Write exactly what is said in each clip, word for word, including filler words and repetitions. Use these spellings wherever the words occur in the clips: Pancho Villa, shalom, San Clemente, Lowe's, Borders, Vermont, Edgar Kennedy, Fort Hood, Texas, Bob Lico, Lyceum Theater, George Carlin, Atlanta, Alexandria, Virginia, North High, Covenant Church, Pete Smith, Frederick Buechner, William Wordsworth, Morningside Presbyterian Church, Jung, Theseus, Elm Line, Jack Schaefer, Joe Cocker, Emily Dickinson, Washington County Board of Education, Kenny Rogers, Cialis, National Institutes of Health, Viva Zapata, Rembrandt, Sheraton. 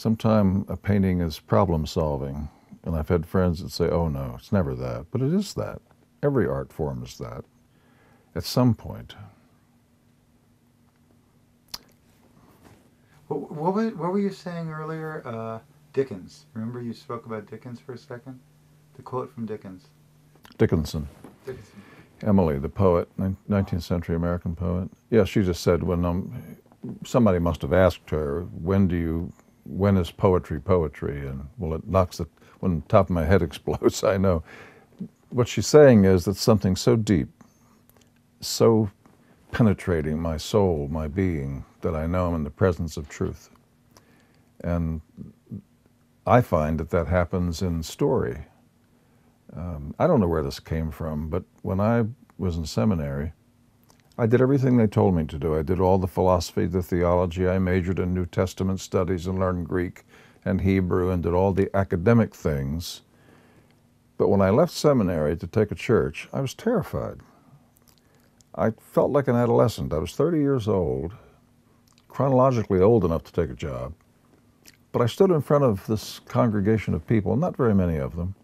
Sometimes a painting is problem solving, and I've had friends that say, oh no, it's never that, but it is that. Every art form is that at some point. What were, what were you saying earlier? Uh, Dickens. Remember you spoke about Dickens for a second? The quote from Dickens. Dickinson. Dickinson. Emily, the poet, nineteenth century American poet. Yeah, she just said when um, somebody must have asked her, when do you, when is poetry poetry? And well, it knocks the, when the top of my head explodes, I know. What she's saying is that something so deep, so penetrating my soul, my being, that I know I'm in the presence of truth. And I find that that happens in story. Um, I don't know where this came from, but when I was in seminary, I did everything they told me to do. I did all the philosophy, the theology. I majored in New Testament studies and learned Greek and Hebrew and did all the academic things. But when I left seminary to take a church, I was terrified. I felt like an adolescent. I was thirty years old, chronologically old enough to take a job. But I stood in front of this congregation of people, not very many of them,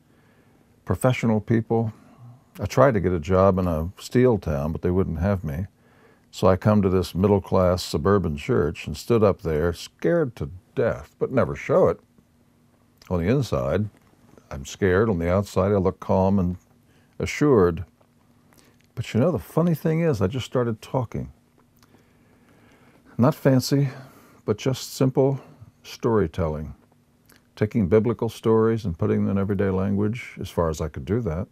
professional people. I tried to get a job in a steel town, but they wouldn't have me. So I come to this middle-class suburban church and stood up there, scared to death, but never show it. On the inside, I'm scared. On the outside, I look calm and assured. But you know, the funny thing is, I just started talking. Not fancy, but just simple storytelling. Taking biblical stories and putting them in everyday language, as far as I could do that,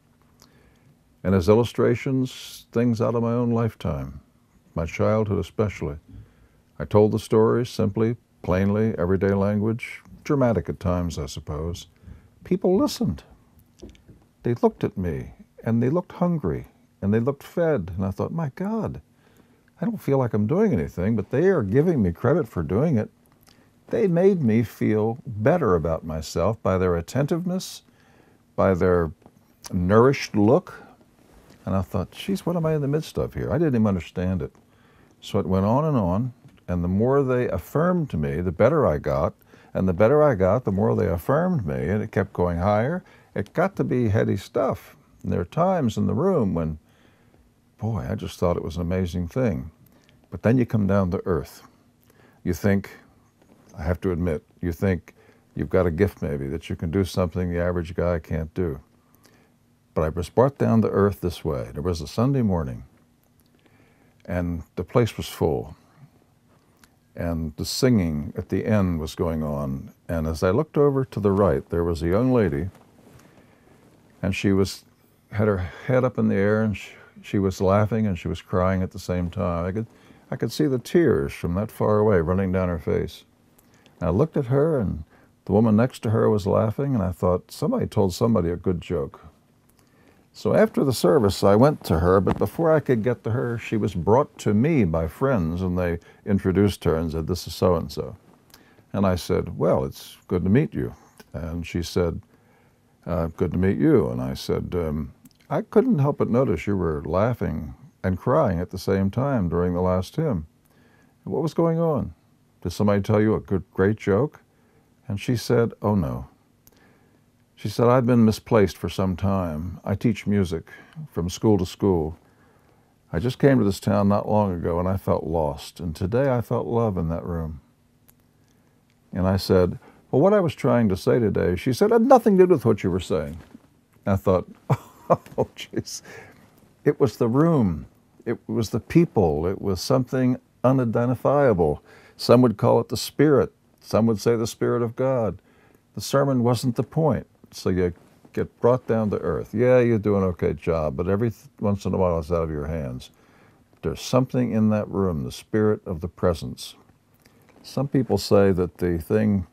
and as illustrations, things out of my own lifetime, my childhood especially. I told the stories simply, plainly, everyday language, dramatic at times, I suppose. People listened. They looked at me, and they looked hungry, and they looked fed, and I thought, my God, I don't feel like I'm doing anything, but they are giving me credit for doing it. They made me feel better about myself by their attentiveness, by their nourished look. And I thought, geez, what am I in the midst of here? I didn't even understand it. So it went on and on, and the more they affirmed me, the better I got. And the better I got, the more they affirmed me, and it kept going higher. It got to be heady stuff. And there are times in the room when, boy, I just thought it was an amazing thing. But then you come down to earth. You think, I have to admit, you think you've got a gift maybe, that you can do something the average guy can't do. But I was brought down to earth this way. There was a Sunday morning, and the place was full, and the singing at the end was going on. And as I looked over to the right, there was a young lady, and she was, had her head up in the air, and she, she was laughing and she was crying at the same time. I could, I could see the tears from that far away running down her face. I looked at her, and the woman next to her was laughing, and I thought, somebody told somebody a good joke. So after the service, I went to her, but before I could get to her, she was brought to me by friends, and they introduced her and said, this is so-and-so. And I said, well, it's good to meet you. And she said, uh, good to meet you. And I said, um, I couldn't help but notice you were laughing and crying at the same time during the last hymn. What was going on? Did somebody tell you a good, great joke? And she said, oh no. She said, I've been misplaced for some time. I teach music from school to school. I just came to this town not long ago and I felt lost. And today I felt love in that room. And I said, well, what I was trying to say today, she said, had nothing to do with what you were saying. And I thought, oh, jeez. It was the room. It was the people. It was something unidentifiable. Some would call it the Spirit. Some would say the Spirit of God. The sermon wasn't the point. So you get brought down to earth. Yeah, you do an okay job, but every once in a while it's out of your hands. There's something in that room, the spirit of the presence. Some people say that the thing,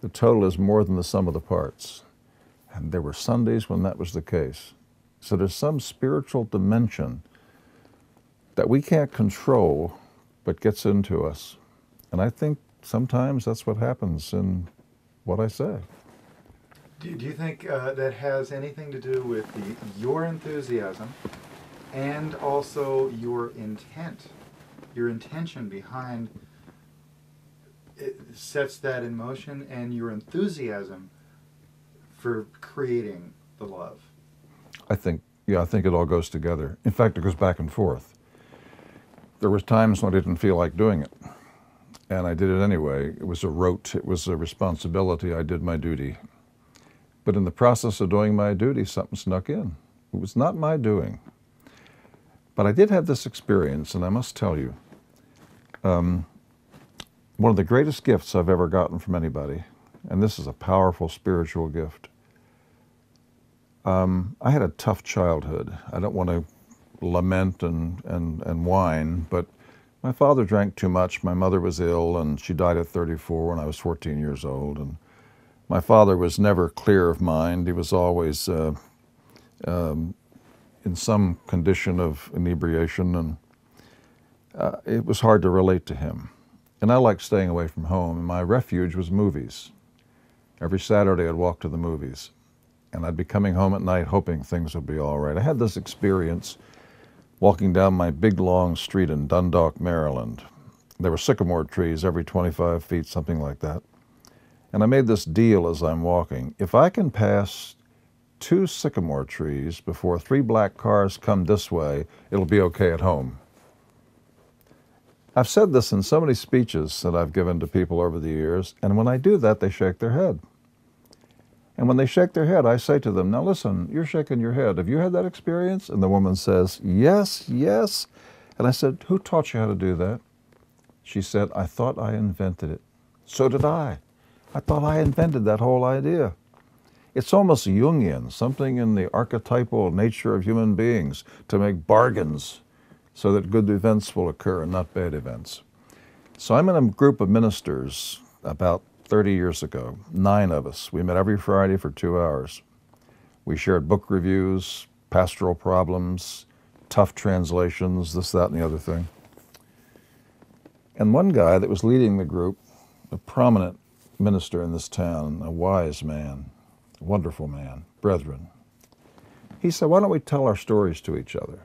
the total is more than the sum of the parts. And there were Sundays when that was the case. So there's some spiritual dimension that we can't control, but gets into us. And I think sometimes that's what happens in what I say. Do, do you think uh, that has anything to do with the, your enthusiasm and also your intent, your intention behind it sets that in motion, and your enthusiasm for creating the love. I think, yeah, I think it all goes together. In fact, it goes back and forth. There was times when I didn't feel like doing it, and I did it anyway. It was a rote, it was a responsibility, I did my duty. But in the process of doing my duty, something snuck in. It was not my doing. But I did have this experience, and I must tell you, um, one of the greatest gifts I've ever gotten from anybody, and this is a powerful spiritual gift. Um, I had a tough childhood. I don't want to lament and, and, and whine, but my father drank too much. My mother was ill, and she died at thirty-four when I was fourteen years old. And my father was never clear of mind. He was always uh, um, in some condition of inebriation, and uh, it was hard to relate to him. And I liked staying away from home, and my refuge was movies. Every Saturday I'd walk to the movies, and I'd be coming home at night hoping things would be all right. I had this experience walking down my big long street in Dundalk, Maryland. There were sycamore trees every twenty-five feet, something like that. And I made this deal as I'm walking. If I can pass two sycamore trees before three black cars come this way, it'll be okay at home. I've said this in so many speeches that I've given to people over the years, and when I do that, they shake their head. And when they shake their head, I say to them, now listen, you're shaking your head. Have you had that experience? And the woman says, yes, yes. And I said, who taught you how to do that? She said, I thought I invented it. So did I. I thought I invented that whole idea. It's almost Jungian, something in the archetypal nature of human beings to make bargains, so that good events will occur and not bad events. So I'm in a group of ministers about thirty years ago, nine of us. We met every Friday for two hours. We shared book reviews, pastoral problems, tough translations, this, that, and the other thing. And one guy that was leading the group, a prominent minister in this town, a wise man, a wonderful man, brethren, he said, why don't we tell our stories to each other?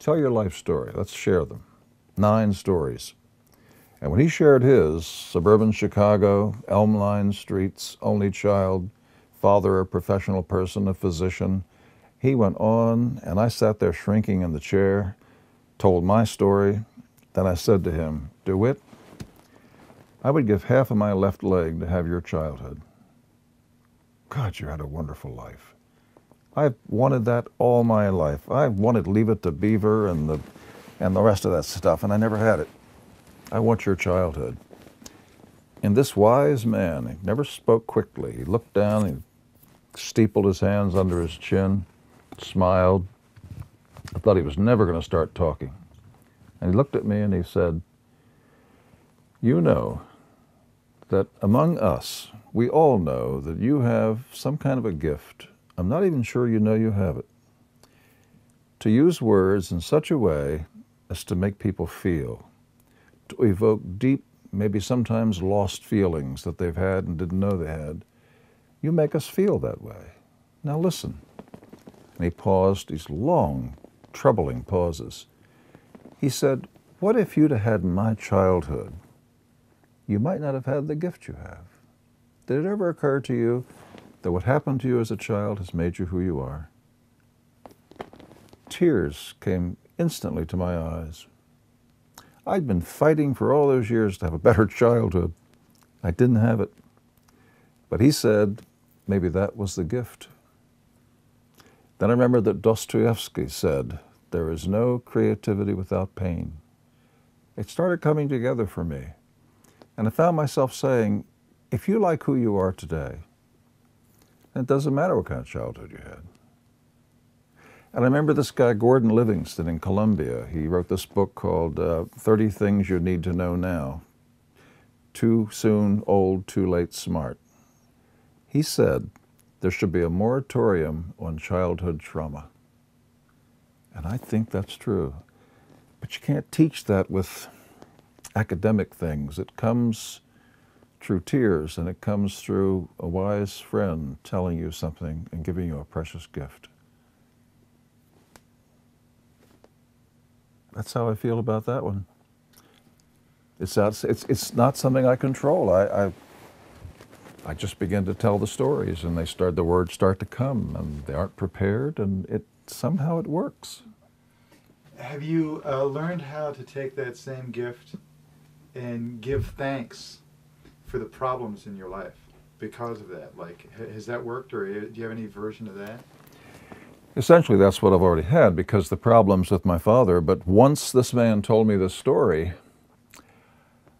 Tell your life story, let's share them. Nine stories. And when he shared his, suburban Chicago, Elm Line streets, only child, father a professional person, a physician, he went on, and I sat there shrinking in the chair, told my story. Then I said to him, DeWitt, I would give half of my left leg to have your childhood. God, you had a wonderful life. I've wanted that all my life. I've wanted Leave It to Beaver and the, and the rest of that stuff, and I never had it. I want your childhood. And this wise man, he never spoke quickly. He looked down, he steepled his hands under his chin, smiled. I thought he was never going to start talking. And he looked at me and he said, you know that among us, we all know that you have some kind of a gift. I'm not even sure you know you have it, to use words in such a way as to make people feel, to evoke deep, maybe sometimes lost feelings that they've had and didn't know they had. You make us feel that way. Now listen. And he paused, these long, troubling pauses. He said, what if you'd have had my childhood? You might not have had the gift you have. Did it ever occur to you that what happened to you as a child has made you who you are? Tears came instantly to my eyes. I'd been fighting for all those years to have a better childhood. I didn't have it. But he said, maybe that was the gift. Then I remember that Dostoyevsky said, there is no creativity without pain. It started coming together for me. And I found myself saying, if you like who you are today, it doesn't matter what kind of childhood you had. And I remember this guy, Gordon Livingston in Columbia. He wrote this book called uh, thirty Things You Need to Know Now. Too soon, old, too late, smart. He said there should be a moratorium on childhood trauma. And I think that's true. But you can't teach that with academic things. It comes through tears, and it comes through a wise friend telling you something and giving you a precious gift. That's how I feel about that one. It's not, it's, it's not something I control. I, I, I just begin to tell the stories, and they start, the words start to come, and they aren't prepared, and it somehow it works. Have you uh, learned how to take that same gift and give thanks for the problems in your life because of that? Like, has that worked, or do you have any version of that? Essentially, that's what I've already had, because the problems with my father. But once this man told me this story,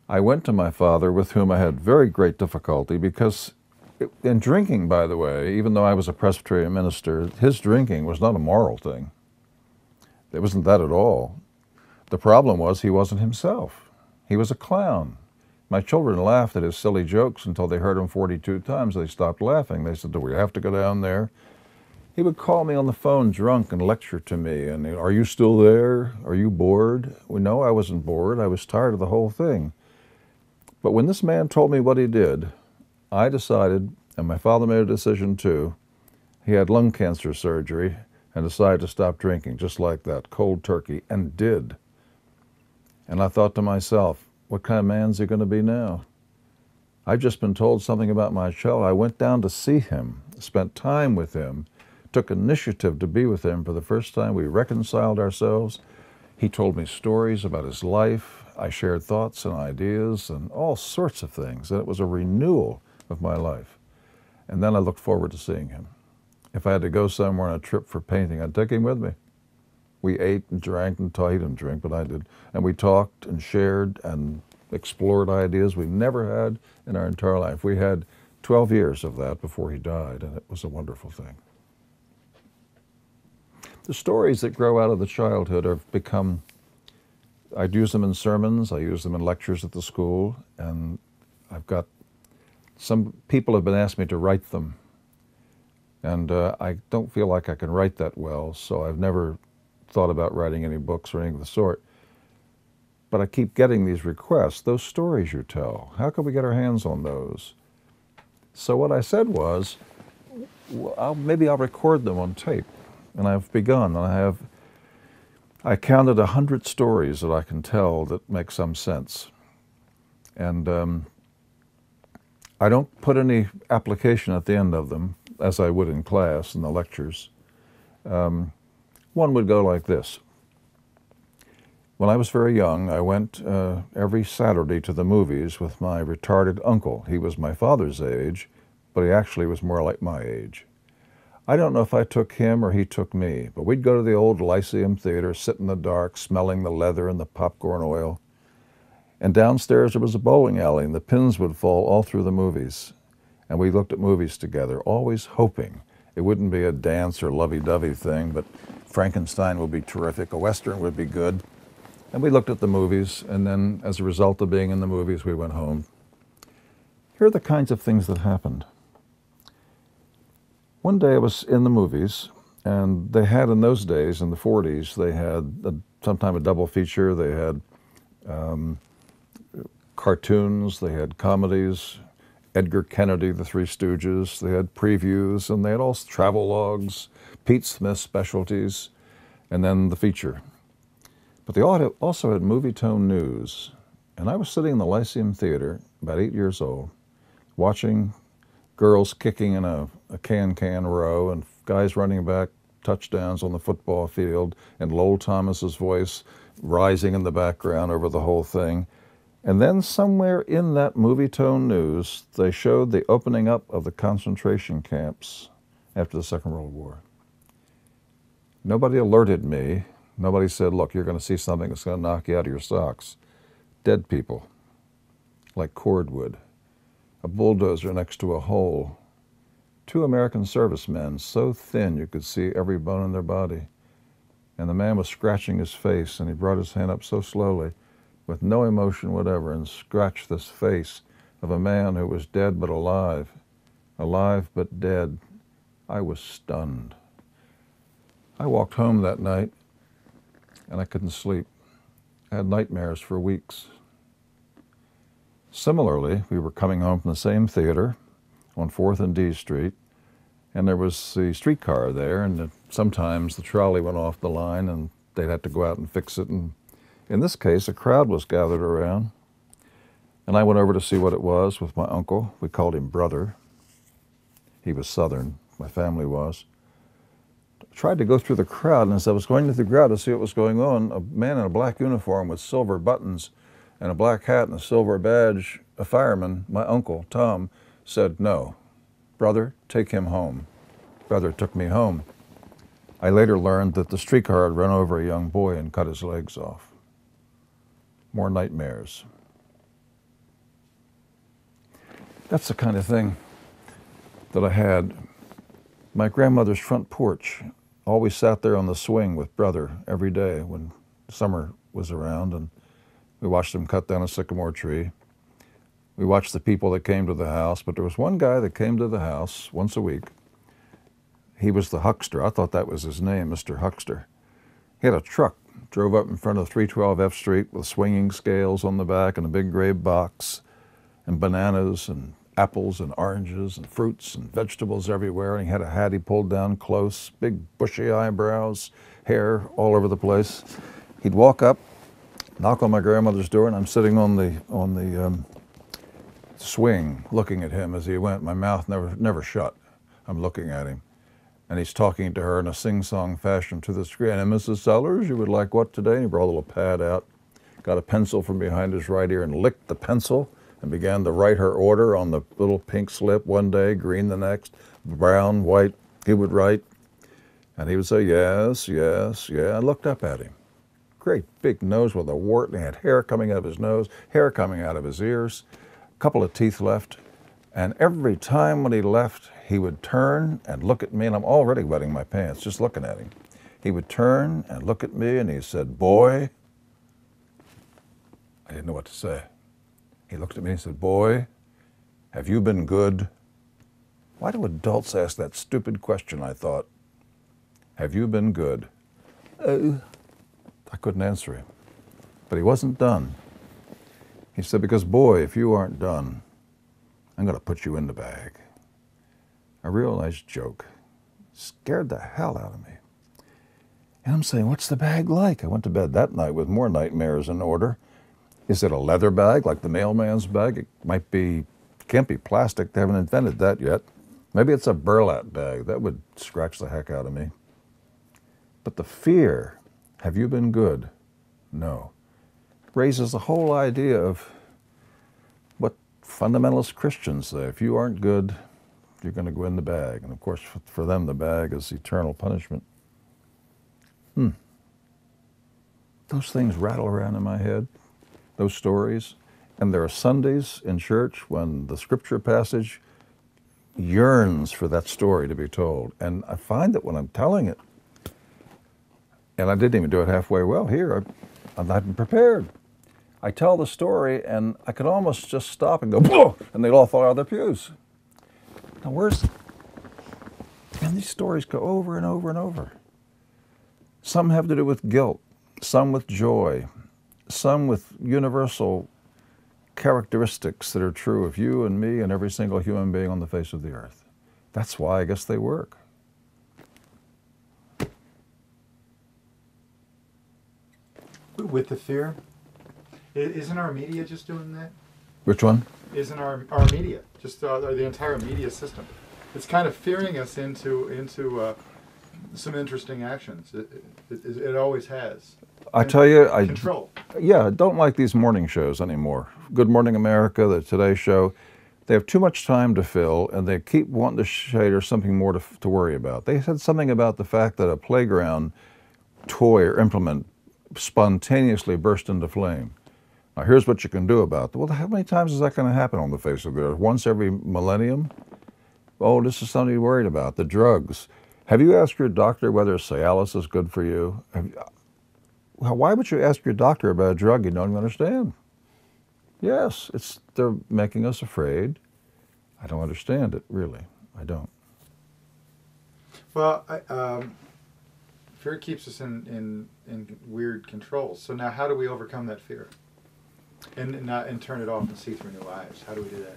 I went to my father, with whom I had very great difficulty, because it, in drinking, by the way, even though I was a Presbyterian minister, his drinking was not a moral thing. It wasn't that at all. The problem was he wasn't himself. He was a clown. My children laughed at his silly jokes until they heard him forty-two times. They stopped laughing. They said, "Do we have to go down there?" He would call me on the phone drunk and lecture to me, and, "Are you still there? Are you bored?" Well, no, I wasn't bored. I was tired of the whole thing. But when this man told me what he did, I decided, and my father made a decision too. He had lung cancer surgery and decided to stop drinking, just like that, cold turkey, and did. And I thought to myself, what kind of man's he going to be now? I've just been told something about my child. I went down to see him, spent time with him, took initiative to be with him for the first time. We reconciled ourselves. He told me stories about his life. I shared thoughts and ideas and all sorts of things. And it was a renewal of my life. And then I looked forward to seeing him. If I had to go somewhere on a trip for painting, I'd take him with me. We ate and drank and talked. He didn't drink, but I did. And we talked and shared and explored ideas we never had in our entire life. We had twelve years of that before he died, and it was a wonderful thing. The stories that grow out of the childhood have become, I use them in sermons, I use them in lectures at the school, and I've got, some people have been asking me to write them. And uh, I don't feel like I can write that well, so I've never thought about writing any books or anything of the sort. But I keep getting these requests, those stories you tell, how can we get our hands on those? So what I said was, well, I'll, maybe I'll record them on tape. And I've begun, and I have, I counted a hundred stories that I can tell that make some sense. And um, I don't put any application at the end of them, as I would in class, in the lectures. Um, one would go like this. When I was very young, I went uh, every Saturday to the movies with my retarded uncle. He was my father's age, but he actually was more like my age. I don't know if I took him or he took me, but we'd go to the old Lyceum Theater, sit in the dark, smelling the leather and the popcorn oil. And downstairs there was a bowling alley, and the pins would fall all through the movies. And we looked at movies together, always hoping it wouldn't be a dance or lovey-dovey thing, but Frankenstein would be terrific, a Western would be good. And we looked at the movies, and then as a result of being in the movies, we went home. Here are the kinds of things that happened. One day I was in the movies, and they had in those days, in the forties, they had a, sometime a double feature, they had um, cartoons, they had comedies, Edgar Kennedy, the Three Stooges, they had previews, and they had all travel logs, Pete Smith specialties, and then the feature. But they all had, also had movie tone news, and I was sitting in the Lyceum Theater, about eight years old, watching girls kicking in a can-can row and guys running back touchdowns on the football field and Lowell Thomas's voice rising in the background over the whole thing. And then somewhere in that movie tone news, they showed the opening up of the concentration camps after the Second World War. Nobody alerted me. Nobody said, look, you're going to see something that's going to knock you out of your socks. Dead people, like cordwood. A bulldozer next to a hole, two American servicemen so thin you could see every bone in their body. And the man was scratching his face, and he brought his hand up so slowly, with no emotion whatever, and scratched this face of a man who was dead but alive, alive but dead. I was stunned. I walked home that night, and I couldn't sleep. I had nightmares for weeks. Similarly, we were coming home from the same theater on fourth and D Street, and there was the streetcar there, and the, sometimes the trolley went off the line, and they'd have to go out and fix it. And in this case, a crowd was gathered around, And I went over to see what it was with my uncle. We called him brother. He was Southern, my family was. I tried to go through the crowd, and as I was going through the crowd to see what was going on, a man in a black uniform with silver buttons and a black hat and a silver badge, a fireman, my uncle, Tom, said, "No, brother, take him home." Brother took me home. I later learned that the streetcar had run over a young boy and cut his legs off. More nightmares. That's the kind of thing that I had. My grandmother's front porch, always sat there on the swing with brother every day when summer was around, and we watched him cut down a sycamore tree. We watched the people that came to the house, but there was one guy that came to the house once a week. He was the Huckster. I thought that was his name, Mister Huckster. He had a truck, drove up in front of three twelve F Street with swinging scales on the back and a big gray box and bananas and apples and oranges and fruits and vegetables everywhere. And he had a hat he pulled down close, big bushy eyebrows, hair all over the place. He'd walk up, knock on my grandmother's door, and I'm sitting on the, on the um, swing looking at him as he went. My mouth never, never shut. I'm looking at him. And he's talking to her in a sing-song fashion to the screen. "And Missus Sellers, you would like what today?" And he brought a little pad out, got a pencil from behind his right ear and licked the pencil and began to write her order on the little pink slip one day, green the next, brown, white. He would write, and he would say, "Yes, yes, yeah." I looked up at him. Great big nose with a wart, and he had hair coming out of his nose, hair coming out of his ears, a couple of teeth left. And every time when he left, he would turn and look at me, and I'm already wetting my pants just looking at him. He would turn and look at me, and he said, "Boy." I didn't know what to say. He looked at me and he said, "Boy, have you been good?" Why do adults ask that stupid question, I thought. "Have you been good?" Uh, I couldn't answer him, but he wasn't done. He said, "Because, boy, if you aren't done, I'm going to put you in the bag." I realized joke. Scared the hell out of me. And I'm saying, what's the bag like? I went to bed that night with more nightmares in order. Is it a leather bag like the mailman's bag? It might be, can't be plastic. They haven't invented that yet. Maybe it's a burlap bag. That would scratch the heck out of me. But the fear, have you been good? No. Raises the whole idea of what fundamentalist Christians say. If you aren't good, you're going to go in the bag. And of course, for them, the bag is eternal punishment. Hmm. Those things rattle around in my head. Those stories. And there are Sundays in church when the scripture passage yearns for that story to be told. And I find that when I'm telling it, and I didn't even do it halfway well here, I, I'm not prepared. I tell the story and I could almost just stop and go, whoa, and they'd all fall out of their pews. Now where's, and these stories go over and over and over. Some have to do with guilt, some with joy, some with universal characteristics that are true of you and me and every single human being on the face of the earth. That's why I guess they work. With the fear, isn't our media just doing that? Which one? Isn't our, our media, just uh, the entire media system. It's kind of fearing us into, into uh, some interesting actions. It, it, it always has. I tell you, I, Control. yeah, I don't like these morning shows anymore. Good Morning America, the Today Show, they have too much time to fill, and they keep wanting to shade or something more to, to worry about. They said something about the fact that a playground toy or implement spontaneously burst into flame. Now, here's what you can do about it. Well, how many times is that going to happen on the face of the earth? Once every millennium? Oh, this is something you're worried about. The drugs. Have you asked your doctor whether Cialis is good for you? Have you Why would you ask your doctor about a drug you don't understand? Yes, it's, they're making us afraid. I don't understand it, really. I don't. Well, I, um, fear keeps us in, in, in weird controls. So now how do we overcome that fear? And, and, uh, and turn it off and see through new eyes? How do we do that?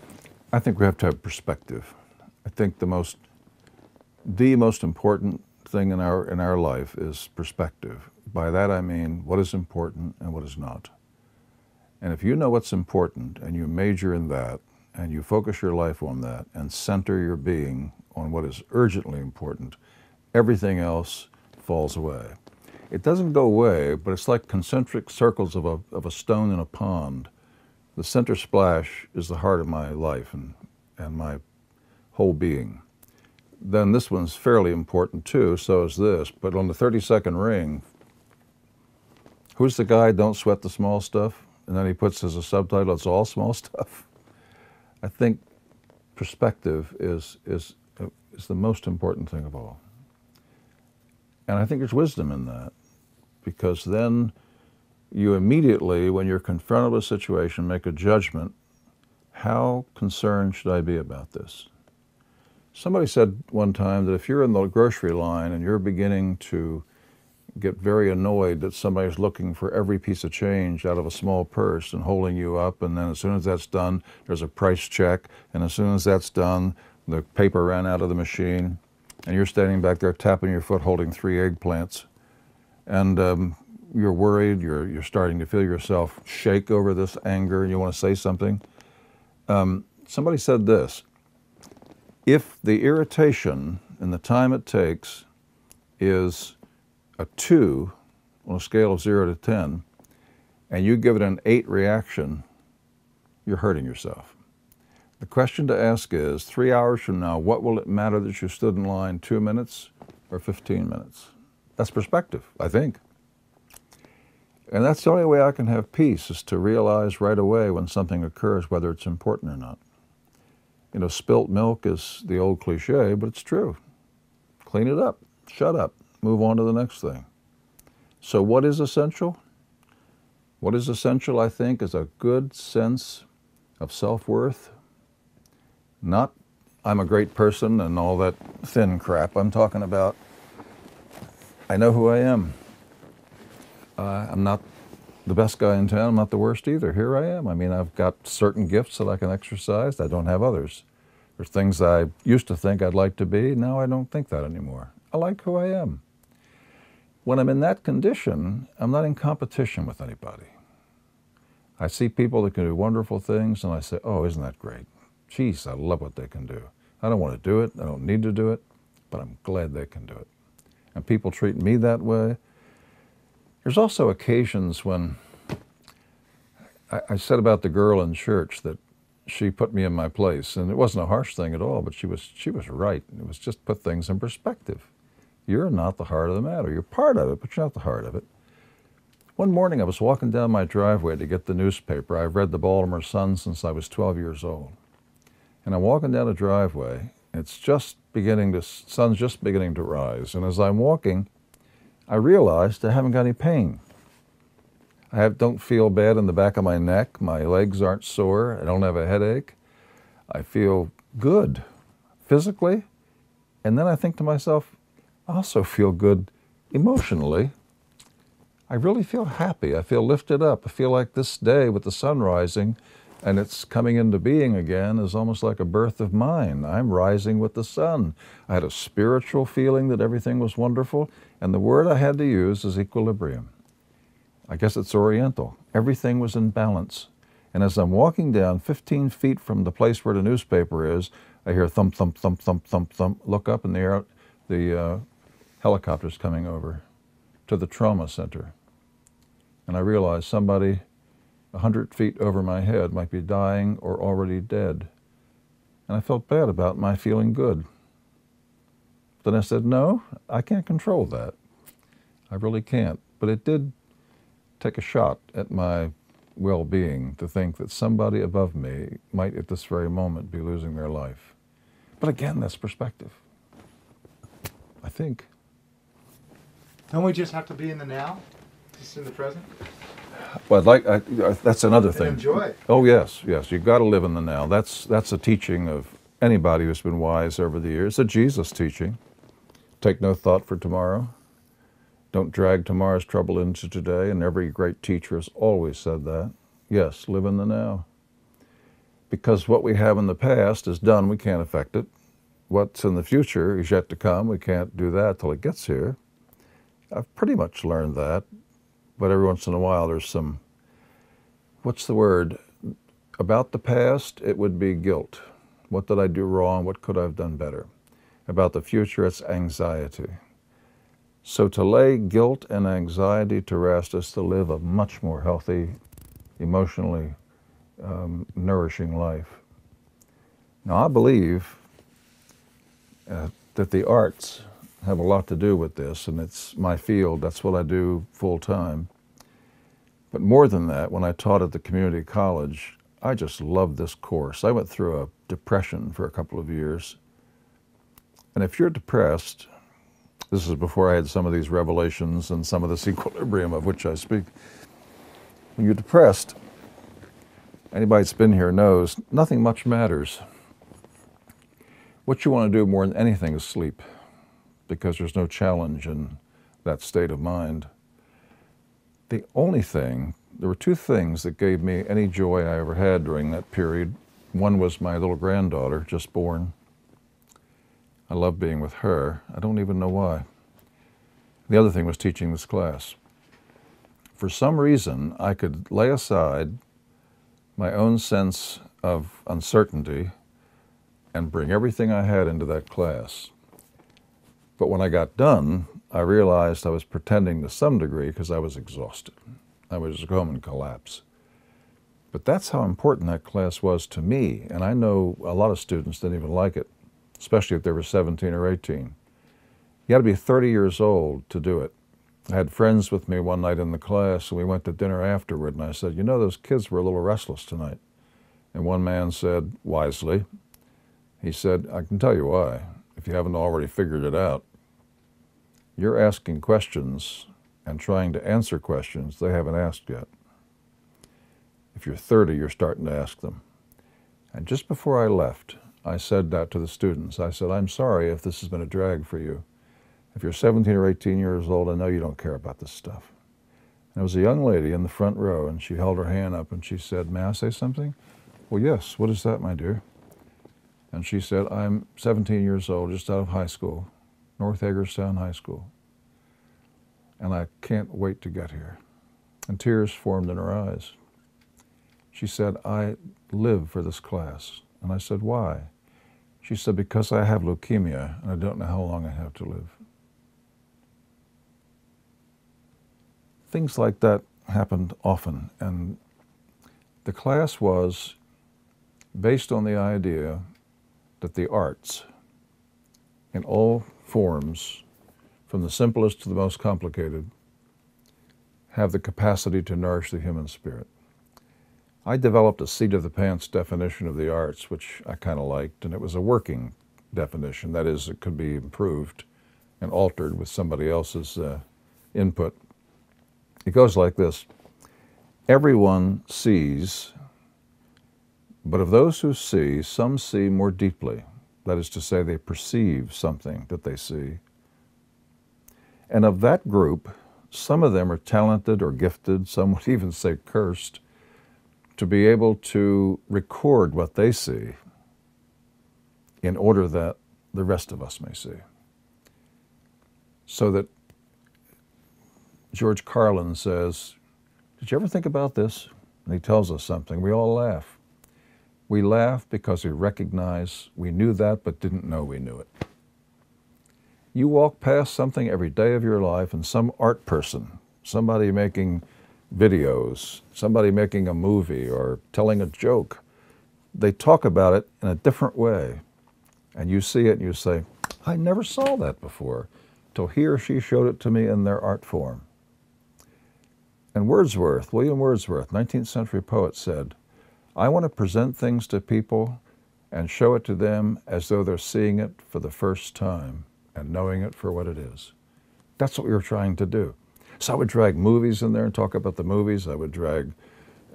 I think we have to have perspective. I think the most, the most important thing in our, in our life is perspective. By that I mean what is important and what is not. And if you know what's important and you major in that and you focus your life on that and center your being on what is urgently important, everything else falls away. It doesn't go away, but it's like concentric circles of a, of a stone in a pond. The center splash is the heart of my life and, and my whole being. Then this one's fairly important too, so is this. But on the thirty-second ring, who's the guy, don't sweat the small stuff? And then he puts as a subtitle, it's all small stuff. I think perspective is, is, is the most important thing of all. And I think there's wisdom in that, because then you immediately, when you're confronted with a situation, make a judgment. How concerned should I be about this? Somebody said one time that if you're in the grocery line and you're beginning to get very annoyed that somebody's looking for every piece of change out of a small purse and holding you up, and then as soon as that's done, there's a price check, and as soon as that's done, the paper ran out of the machine, and you're standing back there tapping your foot holding three eggplants, and um, you're worried, you're, you're starting to feel yourself shake over this anger, and you want to say something. Um, somebody said this: if the irritation and the time it takes is a two on a scale of zero to ten, and you give it an eight reaction, you're hurting yourself. The question to ask is, three hours from now, what will it matter that you stood in line two minutes or fifteen minutes? That's perspective, I think. And that's the only way I can have peace, is to realize right away when something occurs, whether it's important or not. You know, spilt milk is the old cliche, but it's true. Clean it up, shut up, move on to the next thing. So what is essential? What is essential, I think, is a good sense of self-worth. Not, I'm a great person and all that thin crap. I'm talking about, I know who I am. Uh, I'm not the best guy in town, I'm not the worst either. Here I am. I mean, I've got certain gifts that I can exercise, I don't have others. There's things I used to think I'd like to be, now I don't think that anymore. I like who I am. When I'm in that condition, I'm not in competition with anybody. I see people that can do wonderful things and I say, oh, isn't that great? Jeez, I love what they can do. I don't want to do it, I don't need to do it, but I'm glad they can do it. And people treat me that way. There's also occasions when, I, I said about the girl in church that she put me in my place, and it wasn't a harsh thing at all, but she was, she was right. It was just put things in perspective. You're not the heart of the matter. You're part of it, but you're not the heart of it. One morning I was walking down my driveway to get the newspaper. I've read the Baltimore Sun since I was twelve years old. And I'm walking down a driveway, it's just beginning to, sun's just beginning to rise. And as I'm walking, I realized I haven't got any pain. I have, don't feel bad in the back of my neck, my legs aren't sore, I don't have a headache. I feel good physically. And then I think to myself, I also feel good emotionally. I really feel happy, I feel lifted up. I feel like this day with the sun rising and it's coming into being again is almost like a birth of mine. I'm rising with the sun. I had a spiritual feeling that everything was wonderful, and the word I had to use is equilibrium. I guess it's oriental. Everything was in balance. And as I'm walking down fifteen feet from the place where the newspaper is, I hear thump, thump, thump, thump, thump, thump, look up in the air, the uh, helicopter's coming over to the trauma center. And I realize somebody a hundred feet over my head might be dying or already dead. And I felt bad about my feeling good. Then I said, no, I can't control that. I really can't. But it did take a shot at my well-being to think that somebody above me might at this very moment be losing their life. But again, that's perspective, I think. Don't we just have to be in the now, just in the present? Well, I'd like, I, that's another thing. Enjoy it. Oh, yes, yes. You've got to live in the now. That's, that's a teaching of anybody who's been wise over the years. It's a Jesus teaching. Take no thought for tomorrow. Don't drag tomorrow's trouble into today. And every great teacher has always said that. Yes, live in the now. Because what we have in the past is done. We can't affect it. What's in the future is yet to come. We can't do that till it gets here. I've pretty much learned that. But every once in a while, there's some what's the word? About the past, it would be guilt. What did I do wrong? What could I have done better? About the future, it's anxiety. So to lay guilt and anxiety to rest is to live a much more healthy, emotionally um, nourishing life. Now I believe uh, that the arts have a lot to do with this, and it's my field, that's what I do full time. But more than that, when I taught at the community college, I just loved this course. I went through a depression for a couple of years. And if you're depressed, this is before I had some of these revelations and some of this equilibrium of which I speak. When you're depressed, anybody that's been here knows nothing much matters. What you want to do more than anything is sleep, because there's no challenge in that state of mind. The only thing, there were two things that gave me any joy I ever had during that period. One was my little granddaughter, just born. I love being with her. I don't even know why. The other thing was teaching this class. For some reason, I could lay aside my own sense of uncertainty and bring everything I had into that class. But when I got done, I realized I was pretending to some degree because I was exhausted. I would just go home and collapse. But that's how important that class was to me. And I know a lot of students didn't even like it, especially if they were seventeen or eighteen. You had to be thirty years old to do it. I had friends with me one night in the class, and we went to dinner afterward, and I said, you know, those kids were a little restless tonight. And one man said, wisely, he said, I can tell you why, if you haven't already figured it out. You're asking questions and trying to answer questions they haven't asked yet. If you're thirty, you're starting to ask them. And just before I left, I said that to the students. I said, I'm sorry if this has been a drag for you. If you're seventeen or eighteen years old, I know you don't care about this stuff. And there was a young lady in the front row, and she held her hand up and she said, may I say something? Well, yes, what is that, my dear? And she said, I'm seventeen years old, just out of high school, North Hagerstown High School, and I can't wait to get here. And tears formed in her eyes. She said, I live for this class. And I said, why? She said, because I have leukemia and I don't know how long I have to live. Things like that happened often, and the class was based on the idea that the arts, in all forms, from the simplest to the most complicated, have the capacity to nourish the human spirit. I developed a seat-of-the-pants definition of the arts, which I kind of liked, and it was a working definition. That is, it could be improved and altered with somebody else's uh, input. It goes like this. Everyone sees, but of those who see, some see more deeply. That is to say, they perceive something that they see. And of that group, some of them are talented or gifted, some would even say cursed, to be able to record what they see in order that the rest of us may see. So that George Carlin says, did you ever think about this? And he tells us something. We all laugh. We laugh because we recognize we knew that but didn't know we knew it. You walk past something every day of your life, and some art person, somebody making videos, somebody making a movie or telling a joke, they talk about it in a different way. And you see it and you say, I never saw that before, till he or she showed it to me in their art form. And Wordsworth, William Wordsworth, nineteenth century poet, said, I want to present things to people and show it to them as though they're seeing it for the first time and knowing it for what it is. That's what we were trying to do. So I would drag movies in there and talk about the movies. I would drag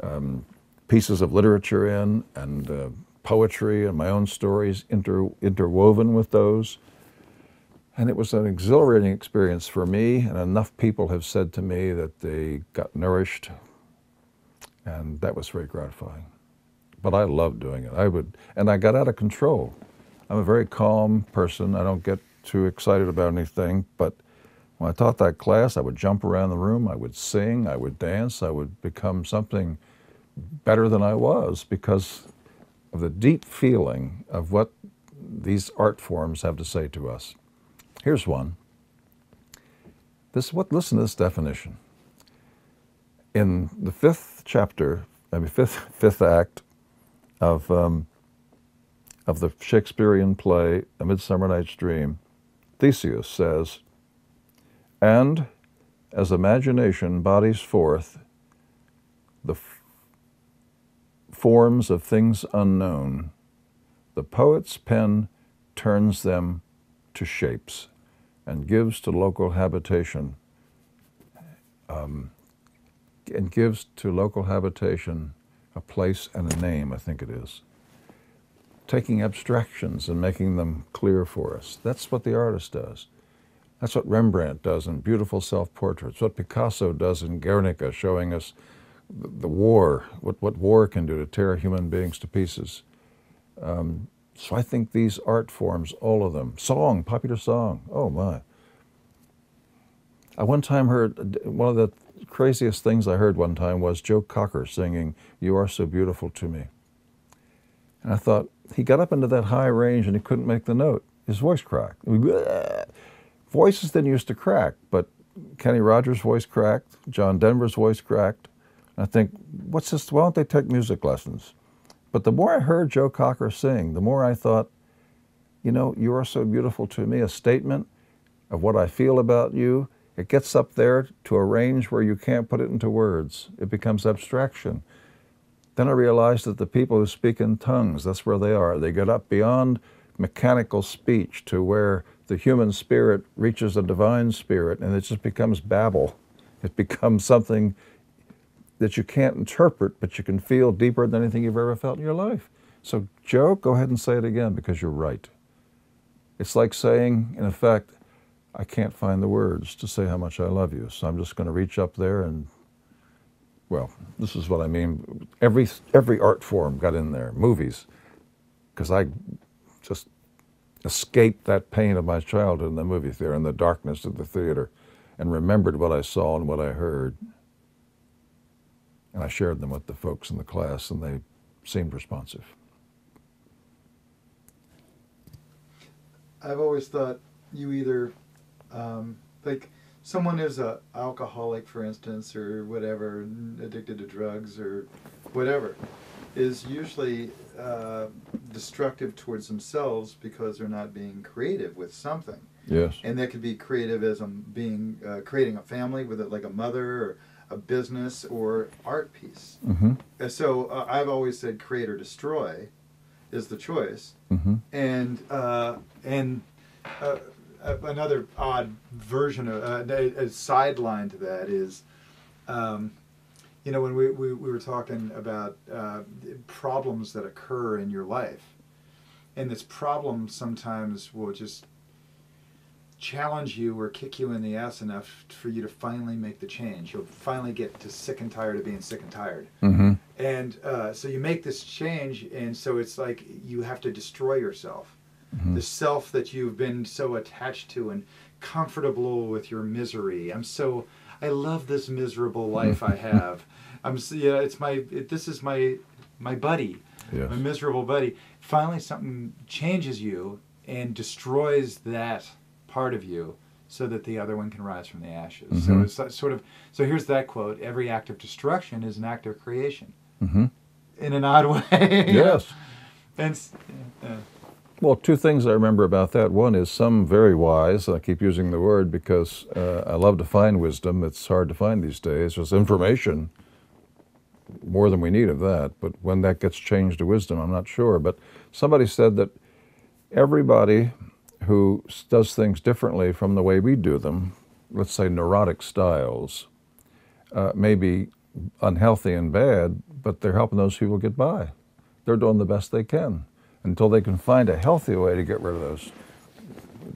um, pieces of literature in, and uh, poetry and my own stories inter interwoven with those. And it was an exhilarating experience for me, and enough people have said to me that they got nourished, and that was very gratifying. But I loved doing it. I would, and I got out of control. I'm a very calm person. I don't get too excited about anything, but when I taught that class, I would jump around the room, I would sing, I would dance, I would become something better than I was because of the deep feeling of what these art forms have to say to us. Here's one. This, what, listen to this definition. In the fifth chapter, I mean fifth fifth act of um, of the Shakespearean play A Midsummer Night's Dream, Theseus says, "And as imagination bodies forth the f forms of things unknown, the poet's pen turns them to shapes and gives to local habitation um, and gives to local habitation a place and a name," I think it is. Taking abstractions and making them clear for us. That's what the artist does. That's what Rembrandt does in beautiful self-portraits, what Picasso does in Guernica, showing us the, the war, what, what war can do to tear human beings to pieces. Um, so I think these art forms, all of them, song, popular song, oh my. I one time heard, one of the craziest things I heard one time was Joe Cocker singing, "You Are So Beautiful to Me." And I thought, he got up into that high range and he couldn't make the note. His voice cracked. Voices didn't used to crack, but Kenny Rogers' voice cracked, John Denver's voice cracked. And I think, what's this, why don't they take music lessons? But the more I heard Joe Cocker sing, the more I thought, you know, "You Are So Beautiful to Me," a statement of what I feel about you. It gets up there to a range where you can't put it into words. It becomes abstraction. Then I realized that the people who speak in tongues, that's where they are. They get up beyond mechanical speech to where the human spirit reaches a divine spirit, and it just becomes babble. It becomes something that you can't interpret, but you can feel deeper than anything you've ever felt in your life. So, Joe, go ahead and say it again, because you're right. It's like saying, in effect, I can't find the words to say how much I love you, so I'm just going to reach up there and... Well, this is what I mean. Every, every art form got in there, movies, because I just escaped that pain of my childhood in the movie theater, in the darkness of the theater, and remembered what I saw and what I heard. And I shared them with the folks in the class, and they seemed responsive. I've always thought you either, um, like, someone who's an alcoholic, for instance, or whatever, addicted to drugs or whatever, is usually uh, destructive towards themselves because they're not being creative with something. Yes. And that could be creative as a being uh, creating a family with it, like a mother or a business or art piece. Mm-hmm. So uh, I've always said create or destroy is the choice. Mm-hmm. And uh, and. Uh, Another odd version of uh, a sideline to that is, um, you know, when we, we, we were talking about uh, problems that occur in your life, and this problem sometimes will just challenge you or kick you in the ass enough for you to finally make the change. You'll finally get to sick and tired of being sick and tired. Mm-hmm. And uh, so you make this change, and so it's like you have to destroy yourself. Mm-hmm. The self that you've been so attached to and comfortable with your misery. I'm so, I love this miserable life I have. I'm, yeah, it's my, it, this is my, my buddy, yes. My miserable buddy. Finally something changes you and destroys that part of you so that the other one can rise from the ashes. Mm-hmm. So it's sort of, so here's that quote, every act of destruction is an act of creation. Mm-hmm. In an odd way. Yes. And, uh, well, two things I remember about that. One is some very wise, and I keep using the word because uh, I love to find wisdom. It's hard to find these days. There's information, more than we need of that. But when that gets changed to wisdom, I'm not sure. But somebody said that everybody who does things differently from the way we do them, let's say neurotic styles, uh, may be unhealthy and bad, but they're helping those people get by. They're doing the best they can, until they can find a healthy way to get rid of those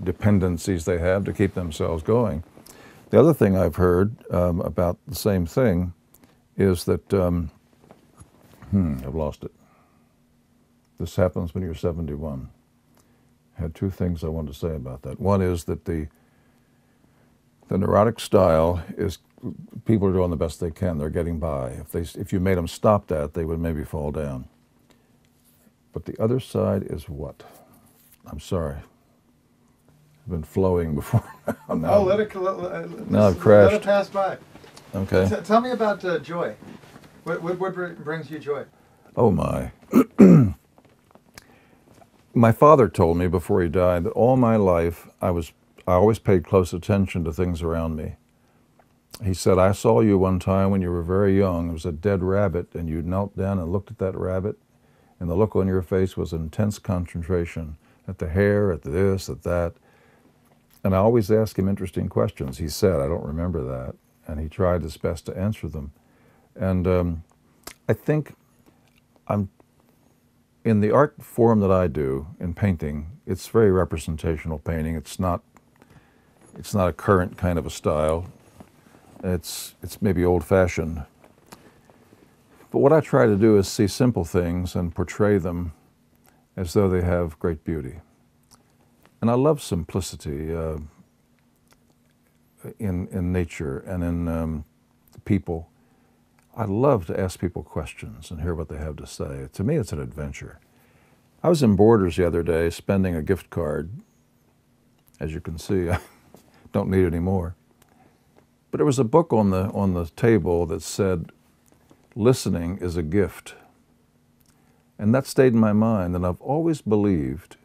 dependencies they have to keep themselves going. The other thing I've heard um, about the same thing is that, um, hmm, I've lost it. This happens when you're seventy-one. I had two things I wanted to say about that. One is that the The neurotic style is people are doing the best they can. They're getting by. If they, if you made them stop that, they would maybe fall down. But the other side is what? I'm sorry. I've been flowing before. now oh, let it, let, let, now I've crashed. Let it pass by. Okay. T tell me about uh, joy. What, what, what brings you joy? Oh, my. My father told me before he died that all my life I was I always paid close attention to things around me. He said, I saw you one time when you were very young. It was a dead rabbit, and you knelt down and looked at that rabbit, and the look on your face was intense concentration at the hair, at this, at that. And I always asked him interesting questions. He said, I don't remember that. And he tried his best to answer them. And um, I think I'm, in the art form that I do, in painting, it's very representational painting. It's not, it's not a current kind of a style. It's, it's maybe old-fashioned. But what I try to do is see simple things and portray them as though they have great beauty. And I love simplicity uh, in, in nature and in um, people. I love to ask people questions and hear what they have to say. To me, it's an adventure. I was in Borders the other day spending a gift card. As you can see, I don't need any more. But there was a book on the, on the table that said, listening is a gift. And that stayed in my mind, and I've always believed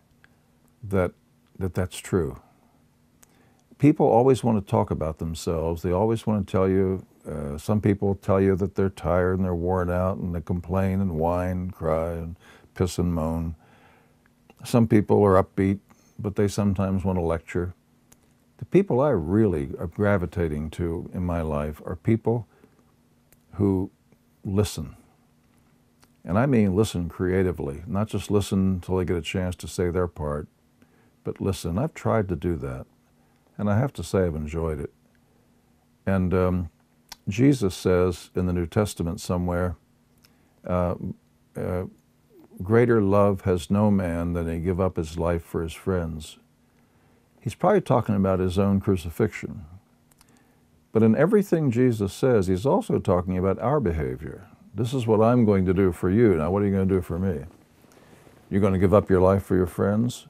that, that that's true. People always want to talk about themselves. They always want to tell you, uh, some people tell you that they're tired and they're worn out and they complain and whine and cry and piss and moan. Some people are upbeat, but they sometimes want to lecture. The people I really are gravitating to in my life are people who listen. And I mean listen creatively, not just listen until they get a chance to say their part, but listen. I've tried to do that, and I have to say I've enjoyed it. And um, Jesus says in the New Testament somewhere, uh, uh, greater love has no man than he give up his life for his friends. He's probably talking about his own crucifixion. But in everything Jesus says, he's also talking about our behavior. This is what I'm going to do for you. Now, what are you going to do for me? You're going to give up your life for your friends?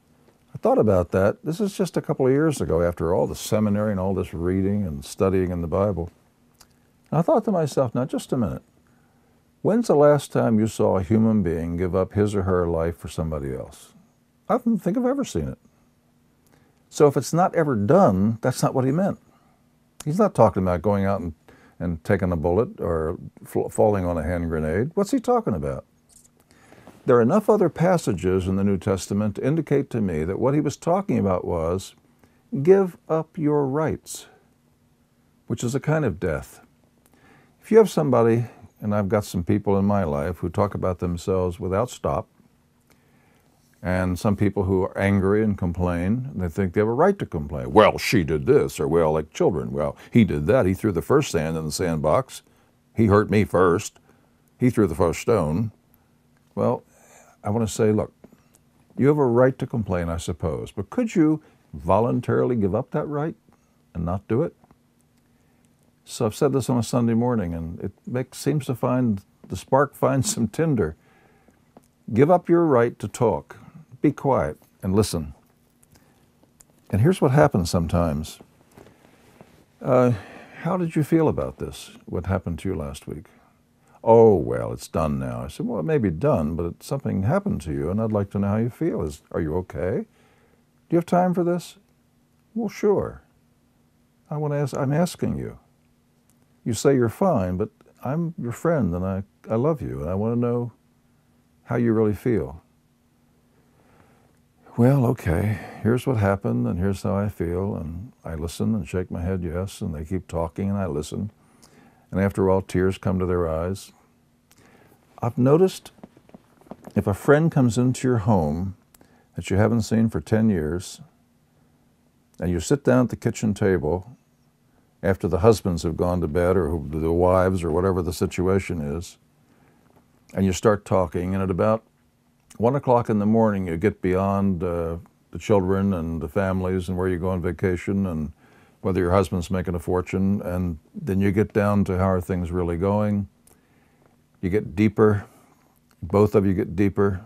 I thought about that. This is just a couple of years ago, after all the seminary and all this reading and studying in the Bible. And I thought to myself, now, just a minute. When's the last time you saw a human being give up his or her life for somebody else? I don't think I've ever seen it. So if it's not ever done, that's not what he meant. He's not talking about going out and, and taking a bullet or falling on a hand grenade. What's he talking about? There are enough other passages in the New Testament to indicate to me that what he was talking about was, give up your rights, which is a kind of death. If you have somebody, and I've got some people in my life who talk about themselves without stop, and some people who are angry and complain, and they think they have a right to complain. Well, she did this, or well, like children, well, he did that. He threw the first sand in the sandbox. He hurt me first. He threw the first stone. Well, I want to say, look, you have a right to complain, I suppose, but could you voluntarily give up that right and not do it? So I've said this on a Sunday morning, and it makes, seems to find, the spark finds some tinder. Give up your right to talk. Be quiet and listen. And here's what happens sometimes. Uh, how did you feel about this, what happened to you last week? Oh, well, it's done now. I said, well, it may be done, but it, something happened to you, and I'd like to know how you feel. Is, are you okay? Do you have time for this? Well, sure. I want to ask, I'm asking you. You say you're fine, but I'm your friend, and I, I love you, and I want to know how you really feel. Well, okay, here's what happened, and here's how I feel, and I listen and shake my head yes, and they keep talking, and I listen. And after all, tears come to their eyes. I've noticed if a friend comes into your home that you haven't seen for ten years, and you sit down at the kitchen table after the husbands have gone to bed or the wives or whatever the situation is, and you start talking, and at about one o'clock in the morning, you get beyond uh, the children and the families and where you go on vacation and whether your husband's making a fortune, and then you get down to how are things really going. You get deeper, both of you get deeper.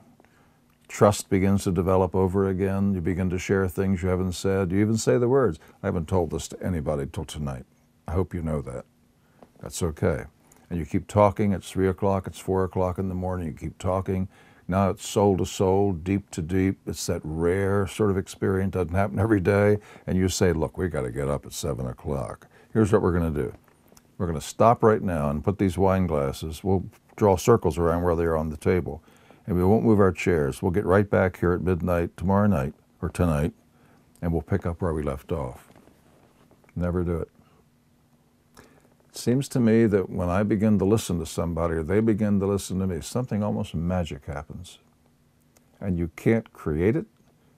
Trust begins to develop over again. You begin to share things you haven't said. You even say the words. I haven't told this to anybody till tonight. I hope you know that. That's okay. And you keep talking. It's three o'clock, it's four o'clock in the morning. You keep talking. Now it's soul to soul, deep to deep. It's that rare sort of experience. Doesn't happen every day. And you say, look, we got to get up at seven o'clock. Here's what we're going to do. We're going to stop right now and put these wine glasses. We'll draw circles around where they are on the table. And we won't move our chairs. We'll get right back here at midnight tomorrow night, or tonight, and we'll pick up where we left off. Never do it. It seems to me that when I begin to listen to somebody, or they begin to listen to me, something almost magic happens. And you can't create it.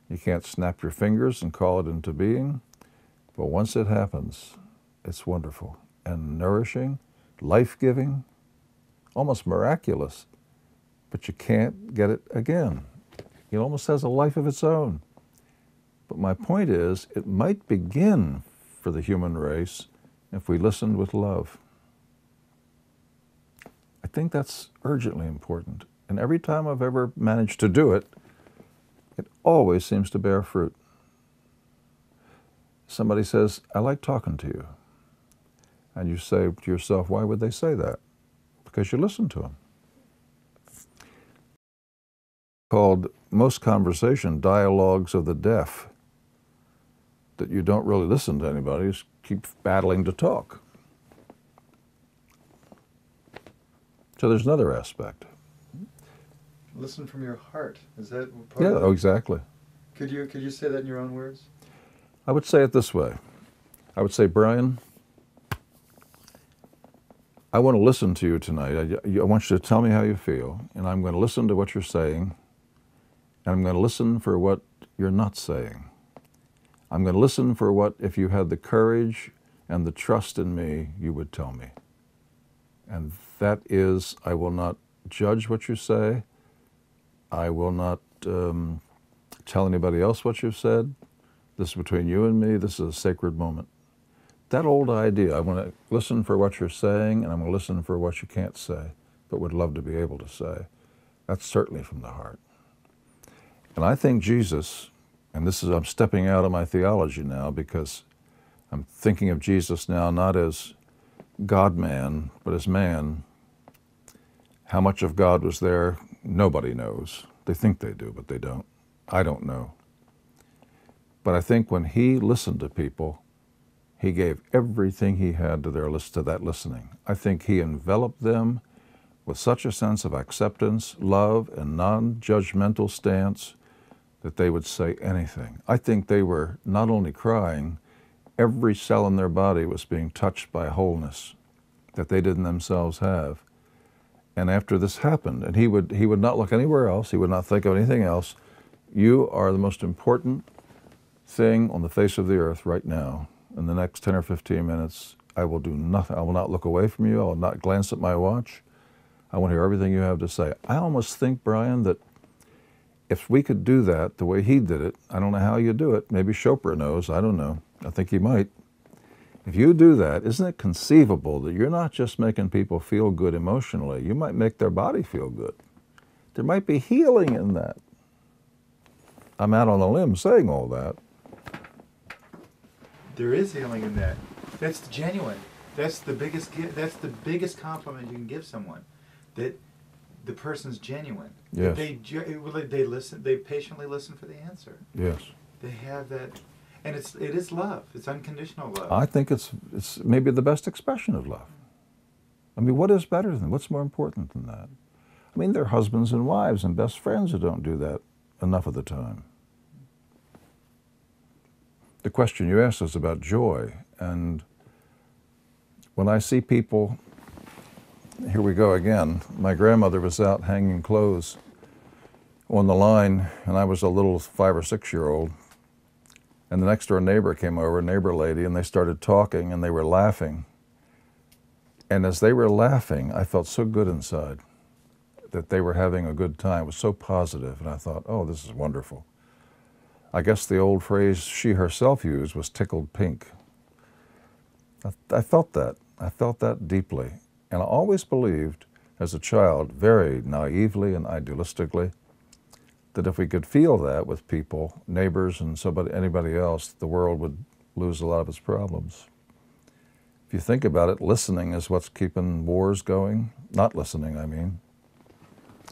You can't snap your fingers and call it into being. But once it happens, it's wonderful and nourishing, life-giving, almost miraculous. But you can't get it again. It almost has a life of its own. But my point is, it might begin for the human race if we listened with love. I think that's urgently important. And every time I've ever managed to do it, it always seems to bear fruit. Somebody says, I like talking to you. And you say to yourself, why would they say that? Because you listen to them. Called most conversation dialogues of the deaf, that you don't really listen to anybody, you just keep battling to talk. So there's another aspect. Listen from your heart. Is that part yeah, of it? Oh, exactly. Could you, could you say that in your own words? I would say it this way. I would say, Brian, I want to listen to you tonight. I, I want you to tell me how you feel, and I'm going to listen to what you're saying. And I'm going to listen for what you're not saying. I'm going to listen for what, if you had the courage and the trust in me, you would tell me. And that is, I will not judge what you say. I will not um, tell anybody else what you've said. This is between you and me. This is a sacred moment. That old idea, I want to listen for what you're saying, and I'm going to listen for what you can't say, but would love to be able to say. That's certainly from the heart. And I think Jesus, and this is, I'm stepping out of my theology now because I'm thinking of Jesus now not as God-man, but as man. How much of God was there, nobody knows. They think they do, but they don't. I don't know. But I think when he listened to people, he gave everything he had to, their list, to that listening. I think he enveloped them with such a sense of acceptance, love, and non-judgmental stance that they would say anything. I think they were not only crying, every cell in their body was being touched by wholeness that they didn't themselves have. And after this happened, and he would, he would not look anywhere else, he would not think of anything else, you are the most important thing on the face of the earth right now. In the next ten or fifteen minutes, I will do nothing. I will not look away from you, I will not glance at my watch. I want to hear everything you have to say. I almost think, Brian, that if we could do that the way he did it, I don't know how you do it. Maybe Chopra knows, I don't know. I think he might. If you do that, isn't it conceivable that you're not just making people feel good emotionally, you might make their body feel good. There might be healing in that. I'm out on a limb saying all that. There is healing in that. That's genuine. That's the biggest, that's the biggest compliment you can give someone. That the person's genuine. Yes. They, they listen. They patiently listen for the answer. Yes. They have that, and it's it is love. It's unconditional love. I think it's it's maybe the best expression of love. I mean, what is better than what's more important than that? I mean, there are husbands and wives and best friends who don't do that enough of the time. The question you asked is about joy, and when I see people. Here we go again. My grandmother was out hanging clothes on the line, and I was a little five or six year old. And the next door neighbor came over, neighbor lady, and they started talking and they were laughing. And as they were laughing, I felt so good inside that they were having a good time. It was so positive, and I thought, oh, this is wonderful. I guess the old phrase she herself used was tickled pink. I, I felt that. I felt that deeply. And I always believed, as a child, very naively and idealistically, that if we could feel that with people, neighbors and somebody, anybody else, the world would lose a lot of its problems. If you think about it, listening is what's keeping wars going. Not listening, I mean.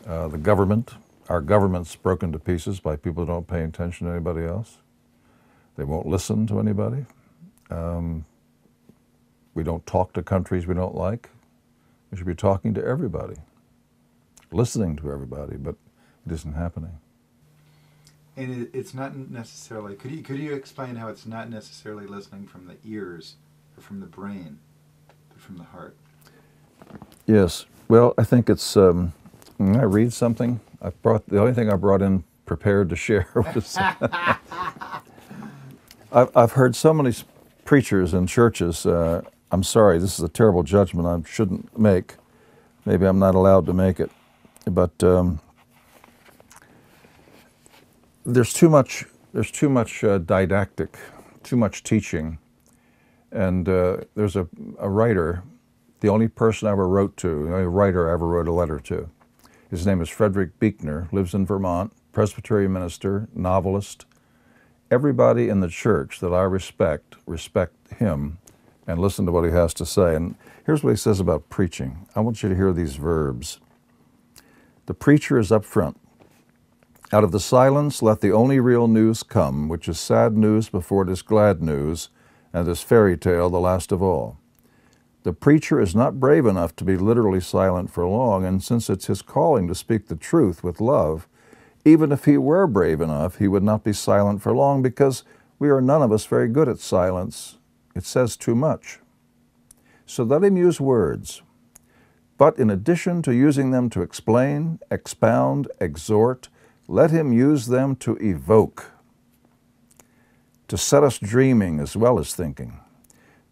Uh, the government, our government's broken to pieces by people who don't pay attention to anybody else. They won't listen to anybody. Um, we don't talk to countries we don't like. We should be talking to everybody, listening to everybody, but it isn't happening. And it's not necessarily, could you, could you explain how it's not necessarily listening from the ears or from the brain, but from the heart? Yes. Well, I think it's, um, when I read something, I brought, the only thing I brought in prepared to share was, I've, I've heard so many preachers in churches, uh, I'm sorry, this is a terrible judgment I shouldn't make. Maybe I'm not allowed to make it, but um, there's too much, there's too much uh, didactic, too much teaching. And uh, there's a, a writer, the only person I ever wrote to, the only writer I ever wrote a letter to. His name is Frederick Buechner, lives in Vermont, Presbyterian minister, novelist. Everybody in the church that I respect, respect him and listen to what he has to say. And here's what he says about preaching. I want you to hear these verbs. The preacher is up front. Out of the silence, let the only real news come, which is sad news before it is glad news, and this fairy tale the last of all. The preacher is not brave enough to be literally silent for long, and since it's his calling to speak the truth with love, even if he were brave enough, he would not be silent for long because we are none of us very good at silence. It says too much. So let him use words. But in addition to using them to explain, expound, exhort, let him use them to evoke, to set us dreaming as well as thinking,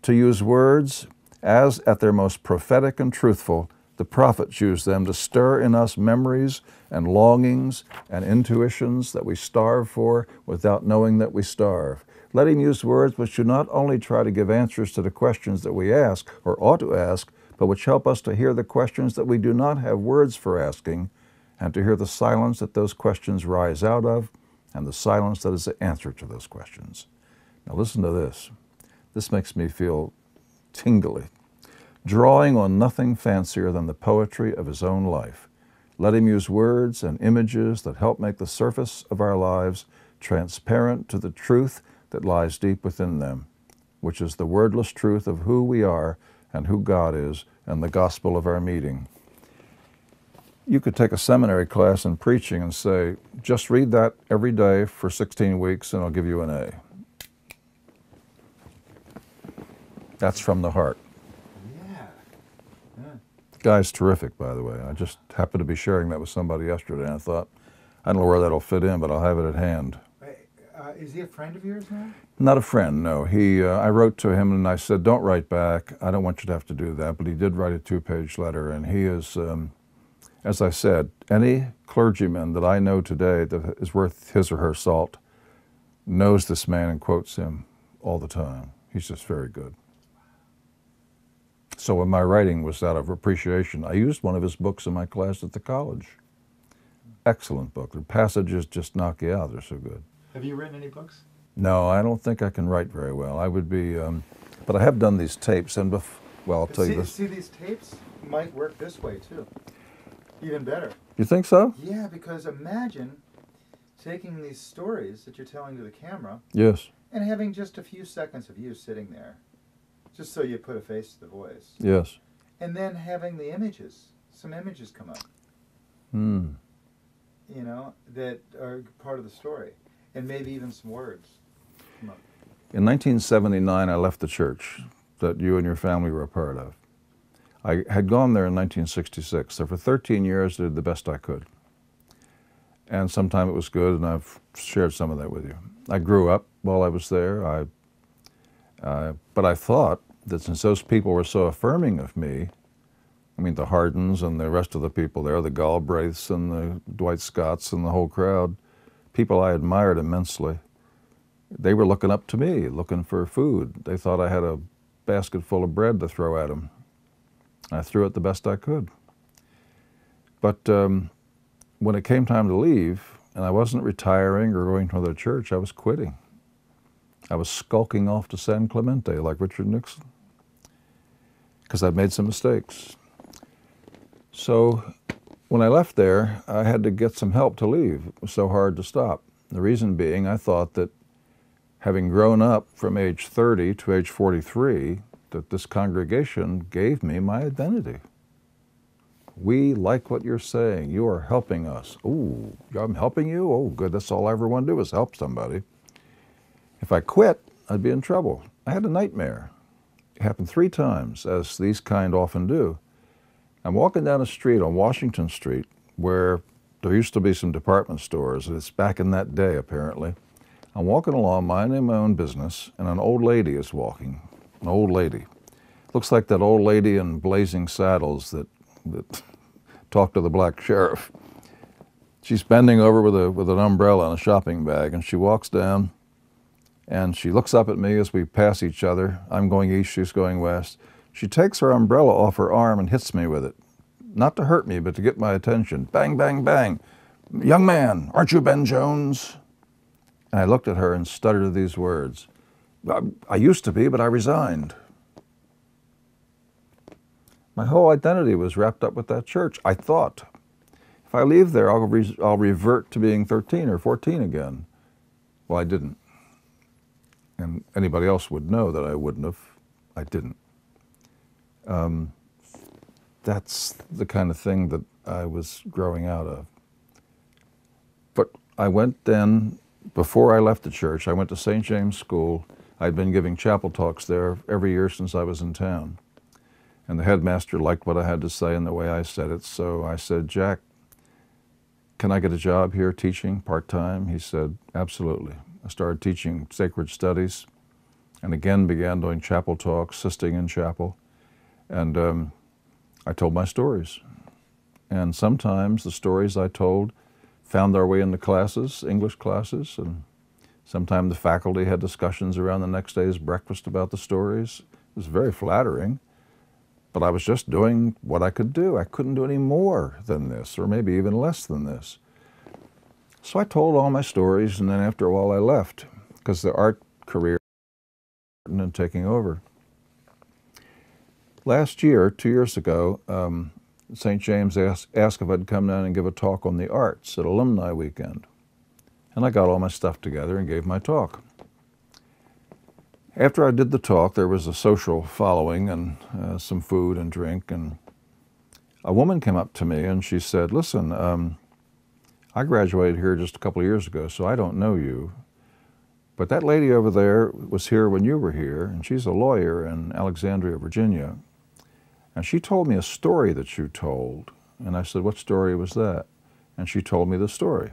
to use words as at their most prophetic and truthful, the prophets use them to stir in us memories and longings and intuitions that we starve for without knowing that we starve. Let him use words which do not only try to give answers to the questions that we ask or ought to ask, but which help us to hear the questions that we do not have words for asking, and to hear the silence that those questions rise out of, and the silence that is the answer to those questions. Now listen to this. This makes me feel tingly. Drawing on nothing fancier than the poetry of his own life, let him use words and images that help make the surface of our lives transparent to the truth that lies deep within them, which is the wordless truth of who we are and who God is and the gospel of our meeting. You could take a seminary class in preaching and say, just read that every day for sixteen weeks and I'll give you an A. That's from the heart. Guy's terrific, by the way. I just happened to be sharing that with somebody yesterday, and I thought, I don't know where that'll fit in, but I'll have it at hand. Uh, is he a friend of yours now? Not a friend, no. He, uh, I wrote to him, and I said, don't write back. I don't want you to have to do that, but he did write a two-page letter, and he is, um, as I said, any clergyman that I know today that is worth his or her salt knows this man and quotes him all the time. He's just very good. So when my writing was out of appreciation, I used one of his books in my class at the college. Excellent book. The passages just knock you out. They're so good. Have you written any books? No, I don't think I can write very well. I would be, um, but I have done these tapes, and bef well, I'll tell see, you this. See, these tapes might work this way, too. Even better. You think so? Yeah, because imagine taking these stories that you're telling to the camera. Yes. And having just a few seconds of you sitting there. Just so you put a face to the voice. Yes. And then having the images, some images come up. Hmm. You know, that are part of the story. And maybe even some words come up. In nineteen seventy-nine, I left the church that you and your family were a part of. I had gone there in nineteen sixty-six, so for thirteen years I did the best I could. And sometime it was good, and I've shared some of that with you. I grew up while I was there. I Uh, but I thought that since those people were so affirming of me, I mean the Hardens and the rest of the people there, the Galbraiths and the Dwight Scotts and the whole crowd, people I admired immensely, they were looking up to me, looking for food. They thought I had a basket full of bread to throw at him. I threw it the best I could. But um, when it came time to leave, and I wasn't retiring or going to another church, I was quitting. I was skulking off to San Clemente like Richard Nixon, because I'd made some mistakes. So when I left there, I had to get some help to leave. It was so hard to stop. The reason being, I thought that having grown up from age thirty to age forty-three, that this congregation gave me my identity. We like what you're saying. You are helping us. Ooh, I'm helping you? Oh, good. That's all I ever want to do is help somebody. If I quit, I'd be in trouble. I had a nightmare. It happened three times, as these kind often do. I'm walking down a street on Washington Street where there used to be some department stores. It's back in that day, apparently. I'm walking along, minding my own business, and an old lady is walking. An old lady. Looks like that old lady in Blazing Saddles that, that talked to the black sheriff. She's bending over with, a, with an umbrella and a shopping bag, and she walks down, and she looks up at me as we pass each other. I'm going east, she's going west. She takes her umbrella off her arm and hits me with it. Not to hurt me, but to get my attention. Bang, bang, bang. Young man, aren't you Ben Jones? And I looked at her and stuttered these words. I, I used to be, but I resigned. My whole identity was wrapped up with that church, I thought. If I leave there, I'll, re I'll revert to being thirteen or fourteen again. Well, I didn't. And anybody else would know that I wouldn't have. I didn't. Um, that's the kind of thing that I was growing out of. But I went then, before I left the church, I went to Saint James School. I'd been giving chapel talks there every year since I was in town. And the headmaster liked what I had to say and the way I said it, so I said, Jack, can I get a job here teaching part-time? He said, absolutely. I started teaching sacred studies and again began doing chapel talks, assisting in chapel. And um, I told my stories. And sometimes the stories I told found our way into classes, English classes, and sometimes the faculty had discussions around the next day's breakfast about the stories. It was very flattering, but I was just doing what I could do. I couldn't do any more than this, or maybe even less than this. So I told all my stories, and then after a while I left, because the art career was taking over. Last year, two years ago, um, Saint James asked, asked if I'd come down and give a talk on the arts at Alumni Weekend. And I got all my stuff together and gave my talk. After I did the talk, there was a social following and uh, some food and drink. And a woman came up to me and she said, listen, um, I graduated here just a couple of years ago, so I don't know you. But that lady over there was here when you were here, and she's a lawyer in Alexandria, Virginia. And she told me a story that you told. And I said, what story was that? And she told me the story.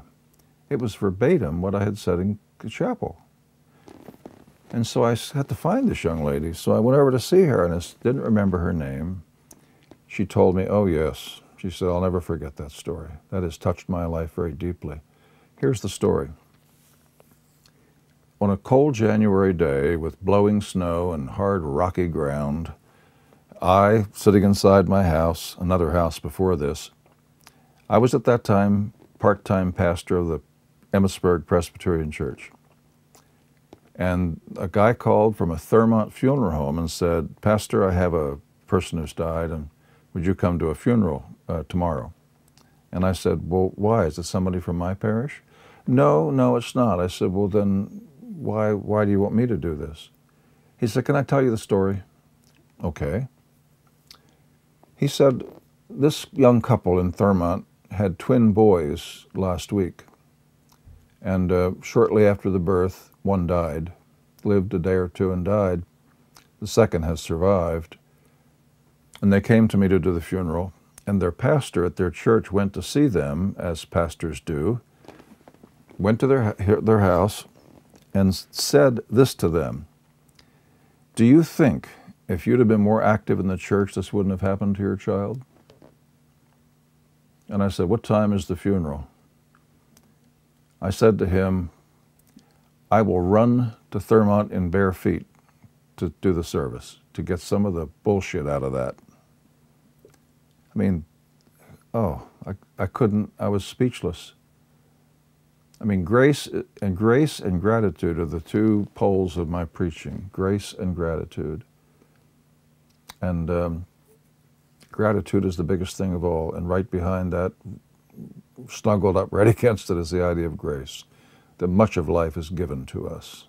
It was verbatim what I had said in the chapel. And so I had to find this young lady. So I went over to see her, and I didn't remember her name. She told me, oh, yes. She said, I'll never forget that story. That has touched my life very deeply. Here's the story. On a cold January day with blowing snow and hard, rocky ground, I, sitting inside my house, another house before this, I was at that time part-time pastor of the Emmitsburg Presbyterian Church. And a guy called from a Thurmont funeral home and said, Pastor, I have a person who's died, and would you come to a funeral uh, tomorrow? And I said, well, why? Is it somebody from my parish? No, no, it's not. I said, well, then why, why do you want me to do this? He said, can I tell you the story? Okay. He said, this young couple in Thurmont had twin boys last week. And uh, shortly after the birth, one died, lived a day or two and died. The second has survived. And they came to me to do the funeral. And their pastor at their church went to see them, as pastors do, went to their, their house and said this to them. Do you think if you'd have been more active in the church, this wouldn't have happened to your child? And I said, what time is the funeral? I said to him, I will run to Thurmont in bare feet to do the service. to get some of the bullshit out of that. I mean, oh, I, I couldn't, I was speechless. I mean, grace and grace and gratitude are the two poles of my preaching, grace and gratitude. And um, gratitude is the biggest thing of all. And right behind that, snuggled up right against it, is the idea of grace, that much of life is given to us.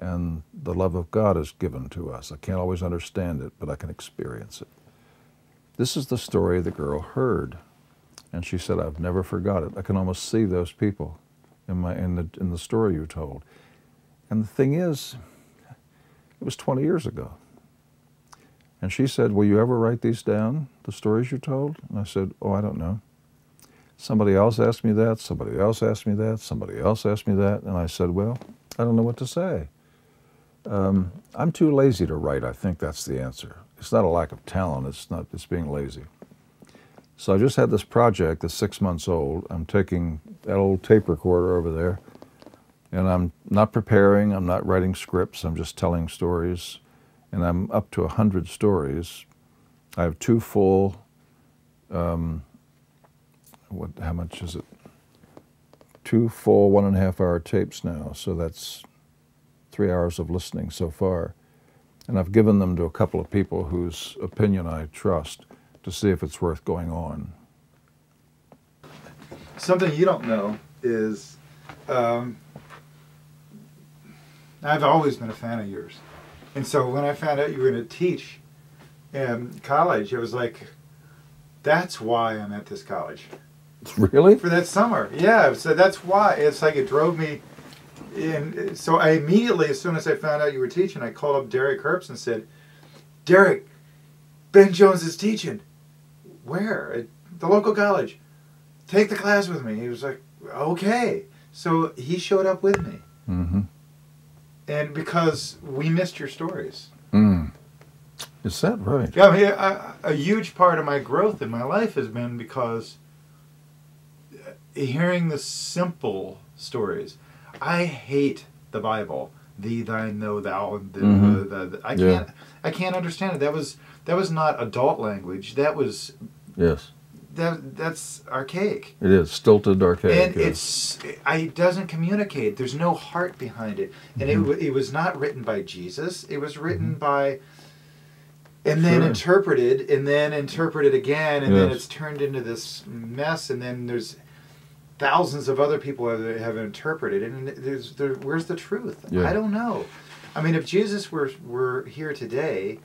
And the love of God is given to us. I can't always understand it, but I can experience it. This is the story the girl heard. And she said, I've never forgot it. I can almost see those people in, my, in, the, in the story you told. And the thing is, it was twenty years ago. And she said, will you ever write these down, the stories you told? And I said, oh, I don't know. Somebody else asked me that, somebody else asked me that, somebody else asked me that. And I said, well, I don't know what to say. Um, I'm too lazy to write. I think that's the answer. It's not a lack of talent. It's not, it's being lazy. So I just had this project that's six months old. I'm taking that old tape recorder over there, and I'm not preparing. I'm not writing scripts. I'm just telling stories, and I'm up to one hundred stories. I have two full, um, what, how much is it? Two full one and a half hour tapes now. So that's three hours of listening so far. And I've given them to a couple of people whose opinion I trust, to see if it's worth going on. Something you don't know is, um, I've always been a fan of yours. And so when I found out you were going to teach in college, it was like, that's why I'm at this college. Really? For that summer. Yeah, so that's why. It's like it drove me in. So I immediately, as soon as I found out you were teaching, I called up Derek Herbst and said, Derek, Ben Jones is teaching. Where? At the local college. Take the class with me. He was like, okay. So he showed up with me. Mm-hmm. And because we missed your stories. Mm. Is that right? Yeah, I mean, I, a huge part of my growth in my life has been because hearing the simple stories. I hate the Bible. Thee, thy, know thou. The, mm-hmm. the, the, the, I can't. Yeah. I can't understand it. That was that was not adult language. That was yes. That that's archaic. It is stilted archaic. And yes. it's it doesn't communicate. There's no heart behind it. And mm-hmm. it it was not written by Jesus. It was written mm-hmm. by, and then sure. interpreted, and then interpreted again, and yes. then it's turned into this mess. And then there's thousands of other people have, have interpreted it, and there's there, where's the truth? Yeah. I don't know. I mean, if Jesus were were here today,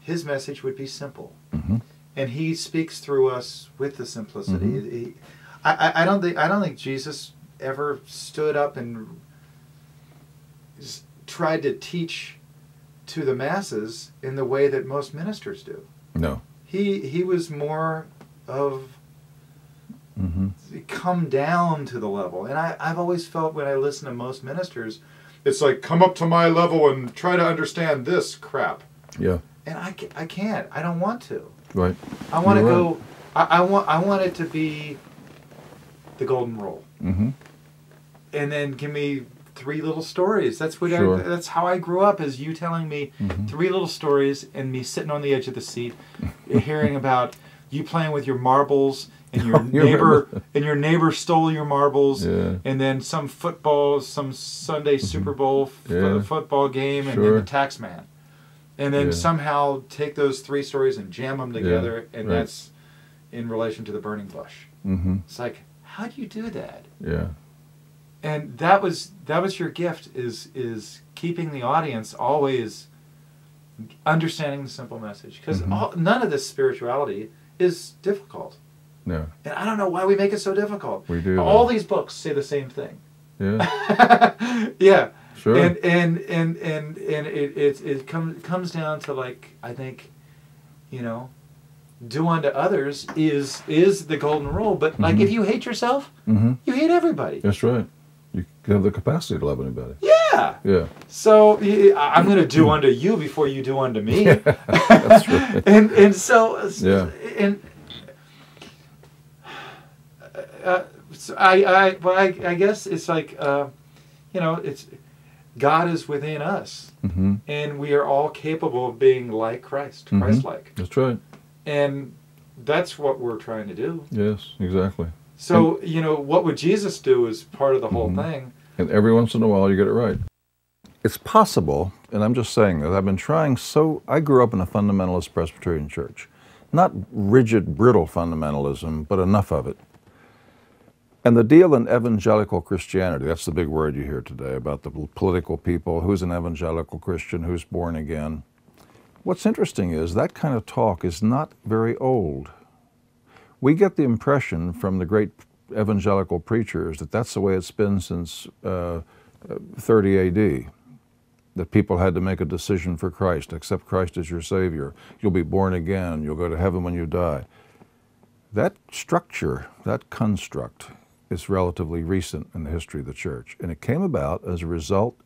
his message would be simple, mm-hmm. and he speaks through us with the simplicity. Mm-hmm. he, I, I don't think I don't think Jesus ever stood up and tried to teach to the masses in the way that most ministers do. No, he he was more of mm-hmm. come down to the level. And I, I've always felt when I listen to most ministers, it's like, come up to my level and try to understand this crap. Yeah. And I, I can't. I don't want to. Right. I want You're to go, right. I, I, want, I want it to be the golden rule. Mm-hmm. And then give me three little stories. That's what sure. I, that's how I grew up, is you telling me mm-hmm. three little stories and me sitting on the edge of the seat hearing about you playing with your marbles, and your neighbor and your neighbor stole your marbles, yeah. and then some football, some Sunday Super Bowl f yeah. football game, and sure. then the tax man, and then yeah. somehow take those three stories and jam them together, yeah. and right. that's in relation to the burning bush. Mm-hmm. It's like, how do you do that? Yeah, and that was that was your gift, is is keeping the audience always understanding the simple message, because mm-hmm. none of this spirituality is difficult. No. And I don't know why we make it so difficult. We do. All these books say the same thing. Yeah. yeah. Sure. And and and and, and it it it comes comes down to, like, I think, you know, do unto others is is the golden rule. But like, mm-hmm. if you hate yourself, mm-hmm. you hate everybody. That's right. You have the capacity to love anybody. Yeah. Yeah. So I'm going to do unto you before you do unto me. Yeah. That's right. and and so yeah. and. Uh, so I, I, well, I, I guess it's like, uh, you know, it's God is within us, mm-hmm. and we are all capable of being like Christ, mm-hmm. Christ-like. That's right. And that's what we're trying to do. Yes, exactly. So, and, you know, what would Jesus do is part of the whole mm-hmm. thing. And every once in a while you get it right. It's possible, and I'm just saying this, I've been trying so, I grew up in a fundamentalist Presbyterian church. Not rigid, brittle fundamentalism, but enough of it. And the deal in evangelical Christianity, that's the big word you hear today about the political people, who's an evangelical Christian, who's born again. What's interesting is that kind of talk is not very old. We get the impression from the great evangelical preachers that that's the way it's been since uh, thirty A D, that people had to make a decision for Christ, accept Christ as your Savior. You'll be born again, you'll go to heaven when you die. That structure, that construct, is relatively recent in the history of the church, and it came about as a result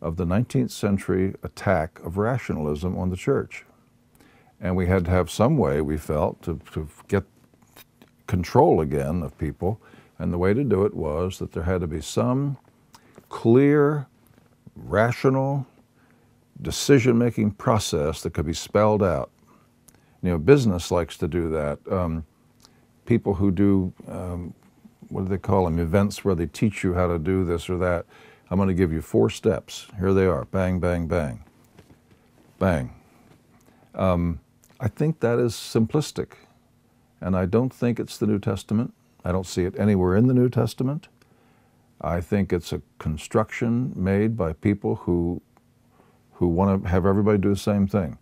of the nineteenth century attack of rationalism on the church. And we had to have some way, we felt, to, to get control again of people, and the way to do it was that there had to be some clear, rational, decision-making process that could be spelled out. You know, business likes to do that. Um, people who do, um, what do they call them, events where they teach you how to do this or that. I'm going to give you four steps. Here they are. Bang, bang, bang. Bang. Um, I think that is simplistic. And I don't think it's the New Testament. I don't see it anywhere in the New Testament. I think it's a construction made by people who, who want to have everybody do the same thing.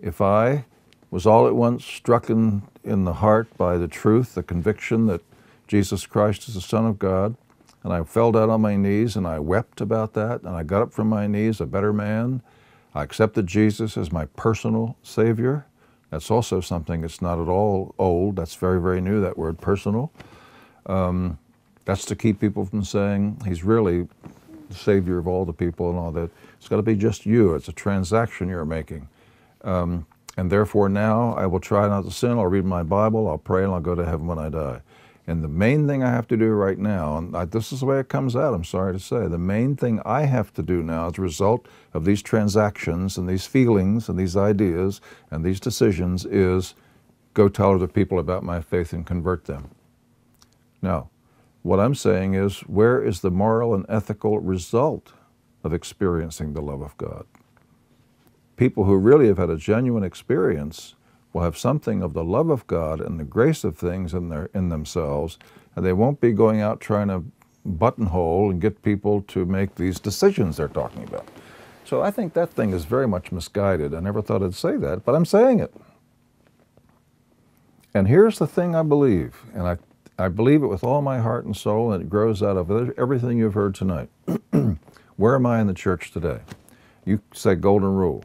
If I was all at once struck in, in the heart by the truth, the conviction that Jesus Christ is the Son of God, and I fell down on my knees and I wept about that, and I got up from my knees a better man. I accepted Jesus as my personal Savior. That's also something that's not at all old. That's very, very new, that word personal. Um, that's to keep people from saying he's really the Savior of all the people and all that. It's got to be just you. It's a transaction you're making. Um, and therefore now I will try not to sin. I'll read my Bible. I'll pray and I'll go to heaven when I die. And the main thing I have to do right now, and I, this is the way it comes out, I'm sorry to say, the main thing I have to do now as a result of these transactions and these feelings and these ideas and these decisions is go tell other people about my faith and convert them. Now, what I'm saying is, where is the moral and ethical result of experiencing the love of God? People who really have had a genuine experience will have something of the love of God and the grace of things in their in themselves, and they won't be going out trying to buttonhole and get people to make these decisions they're talking about. So I think that thing is very much misguided. I never thought I'd say that, but I'm saying it. And here's the thing I believe, and I, I believe it with all my heart and soul, and it grows out of everything you've heard tonight. Where am I in the church today? You say golden rule.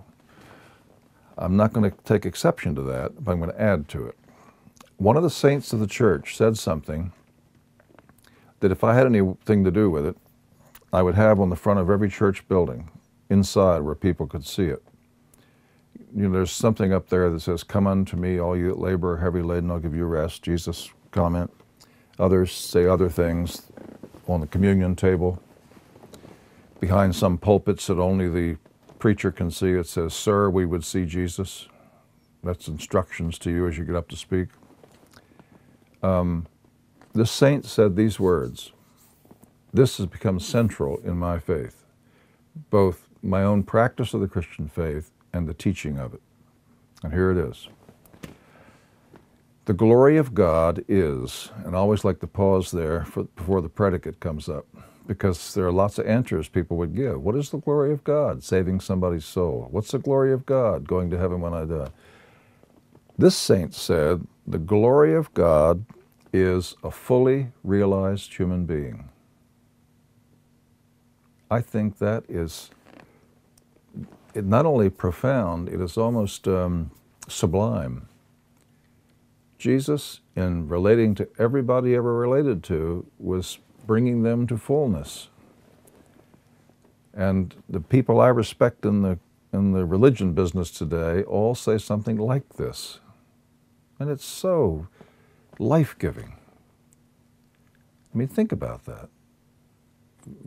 I'm not going to take exception to that, but I'm going to add to it. One of the saints of the church said something that if I had anything to do with it, I would have on the front of every church building, inside where people could see it. You know, there's something up there that says, "Come unto me, all you that labor are heavy laden, I'll give you rest," Jesus' comment. Others say other things on the communion table. Behind some pulpits that only the preacher can see, it says, "Sir, we would see Jesus." That's instructions to you as you get up to speak. Um, this saint said these words. This has become central in my faith, both my own practice of the Christian faith and the teaching of it. And here it is. The glory of God is, and I always like to pause there for, before the predicate comes up, because there are lots of answers people would give. What is the glory of God? Saving somebody's soul. What's the glory of God? Going to heaven when I die. This saint said, the glory of God is a fully realized human being. I think that is not only profound, it is almost um, sublime. Jesus, in relating to everybody ever related to, was bringing them to fullness. And the people I respect in the, in the religion business today all say something like this. And it's so life-giving. I mean, think about that.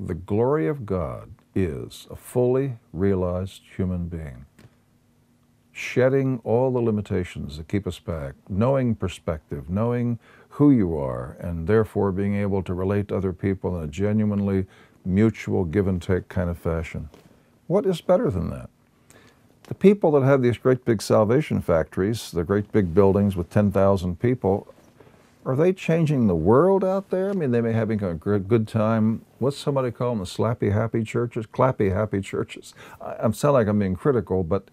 The glory of God is a fully realized human being, shedding all the limitations that keep us back, knowing perspective, knowing who you are, and therefore being able to relate to other people in a genuinely mutual give-and-take kind of fashion. What is better than that? The people that have these great big salvation factories, the great big buildings with ten thousand people, are they changing the world out there? I mean, they may be having a good time. What's somebody call them? The slappy happy churches? Clappy happy churches. I, I'm sound like I'm being critical, but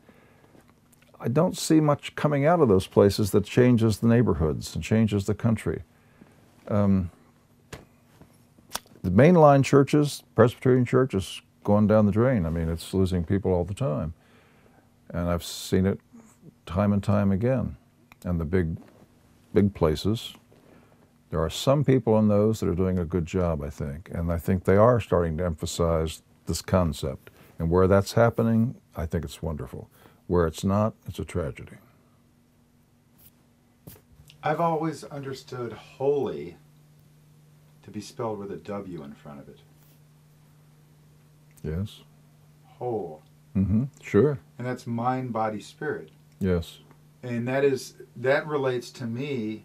I don't see much coming out of those places that changes the neighborhoods and changes the country. Um, the mainline churches, Presbyterian church, is going down the drain. I mean, it's losing people all the time. And I've seen it time and time again. And the big, big places, there are some people in those that are doing a good job, I think. And I think they are starting to emphasize this concept. And where that's happening, I think it's wonderful. Where it's not, it's a tragedy. I've always understood holy to be spelled with a W in front of it. Yes. Whole. Mm-hmm. Sure. And that's mind, body, spirit. Yes. And that is, that relates to me,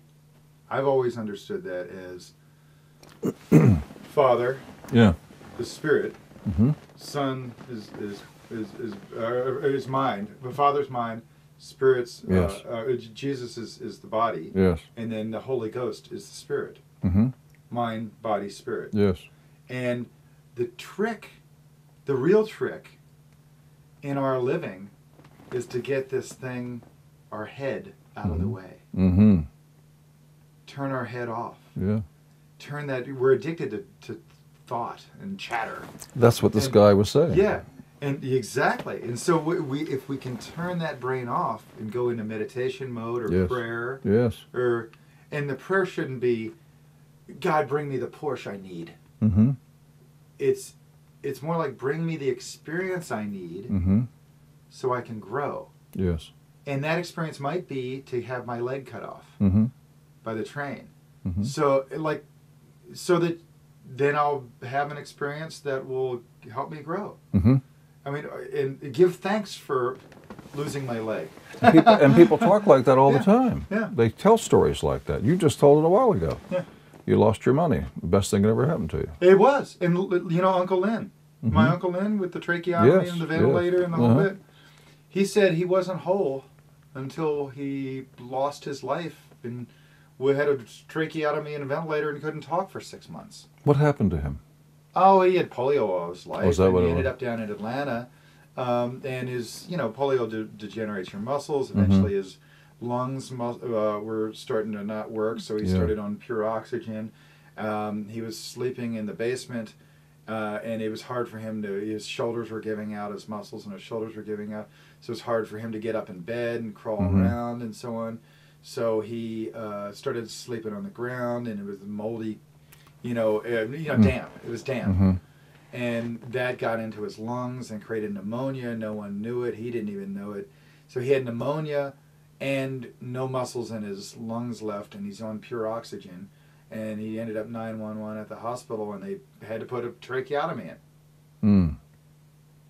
I've always understood that as Father, yeah, the Spirit, mm-hmm. Son is, is Is is, uh, is mind, the Father's mind, Spirit's, yes. uh, uh, Jesus is, is the body, yes, and then the Holy Ghost is the Spirit, mm-hmm. Mind, body, Spirit. Yes. And the trick, the real trick in our living is to get this thing, our head, out mm-hmm. of the way. Mm-hmm. Turn our head off. Yeah. Turn that, we're addicted to, to thought and chatter. That's what this and, guy was saying. Yeah. And exactly, and so we, we, if we can turn that brain off and go into meditation mode or yes. prayer, yes, or and the prayer shouldn't be, God, bring me the Porsche I need. Mm-hmm. It's it's more like bring me the experience I need, mm-hmm. so I can grow. Yes, and that experience might be to have my leg cut off mm-hmm. by the train. Mm-hmm. So like, so that then I'll have an experience that will help me grow. Mm-hmm. I mean, and give thanks for losing my leg. and, people, and people talk like that all yeah. the time. Yeah. They tell stories like that. You just told it a while ago. Yeah. You lost your money. The best thing that ever happened to you. It was. And, you know, Uncle Lynn. Mm-hmm. My Uncle Lynn with the tracheotomy yes, and the ventilator yes. and the whole uh-huh. bit. He said he wasn't whole until he lost his life and had a tracheotomy and a ventilator and couldn't talk for six months. What happened to him? Oh, he had polio all his life. Oh, is that and what he ended was? Up down in Atlanta. Um, and his, you know, polio de degenerates your muscles. Eventually mm-hmm. his lungs mus uh, were starting to not work, so he yeah. started on pure oxygen. Um, he was sleeping in the basement, uh, and it was hard for him to, his shoulders were giving out, his muscles and his shoulders were giving out. So it was hard for him to get up in bed and crawl mm-hmm. around and so on. So he uh, started sleeping on the ground, and it was moldy. You know, uh, you know, mm. damp. It was damp. Mm-hmm. And that got into his lungs and created pneumonia. No one knew it. He didn't even know it. So he had pneumonia and no muscles in his lungs left, and he's on pure oxygen. And he ended up nine one one at the hospital, and they had to put a tracheotomy in. Mm.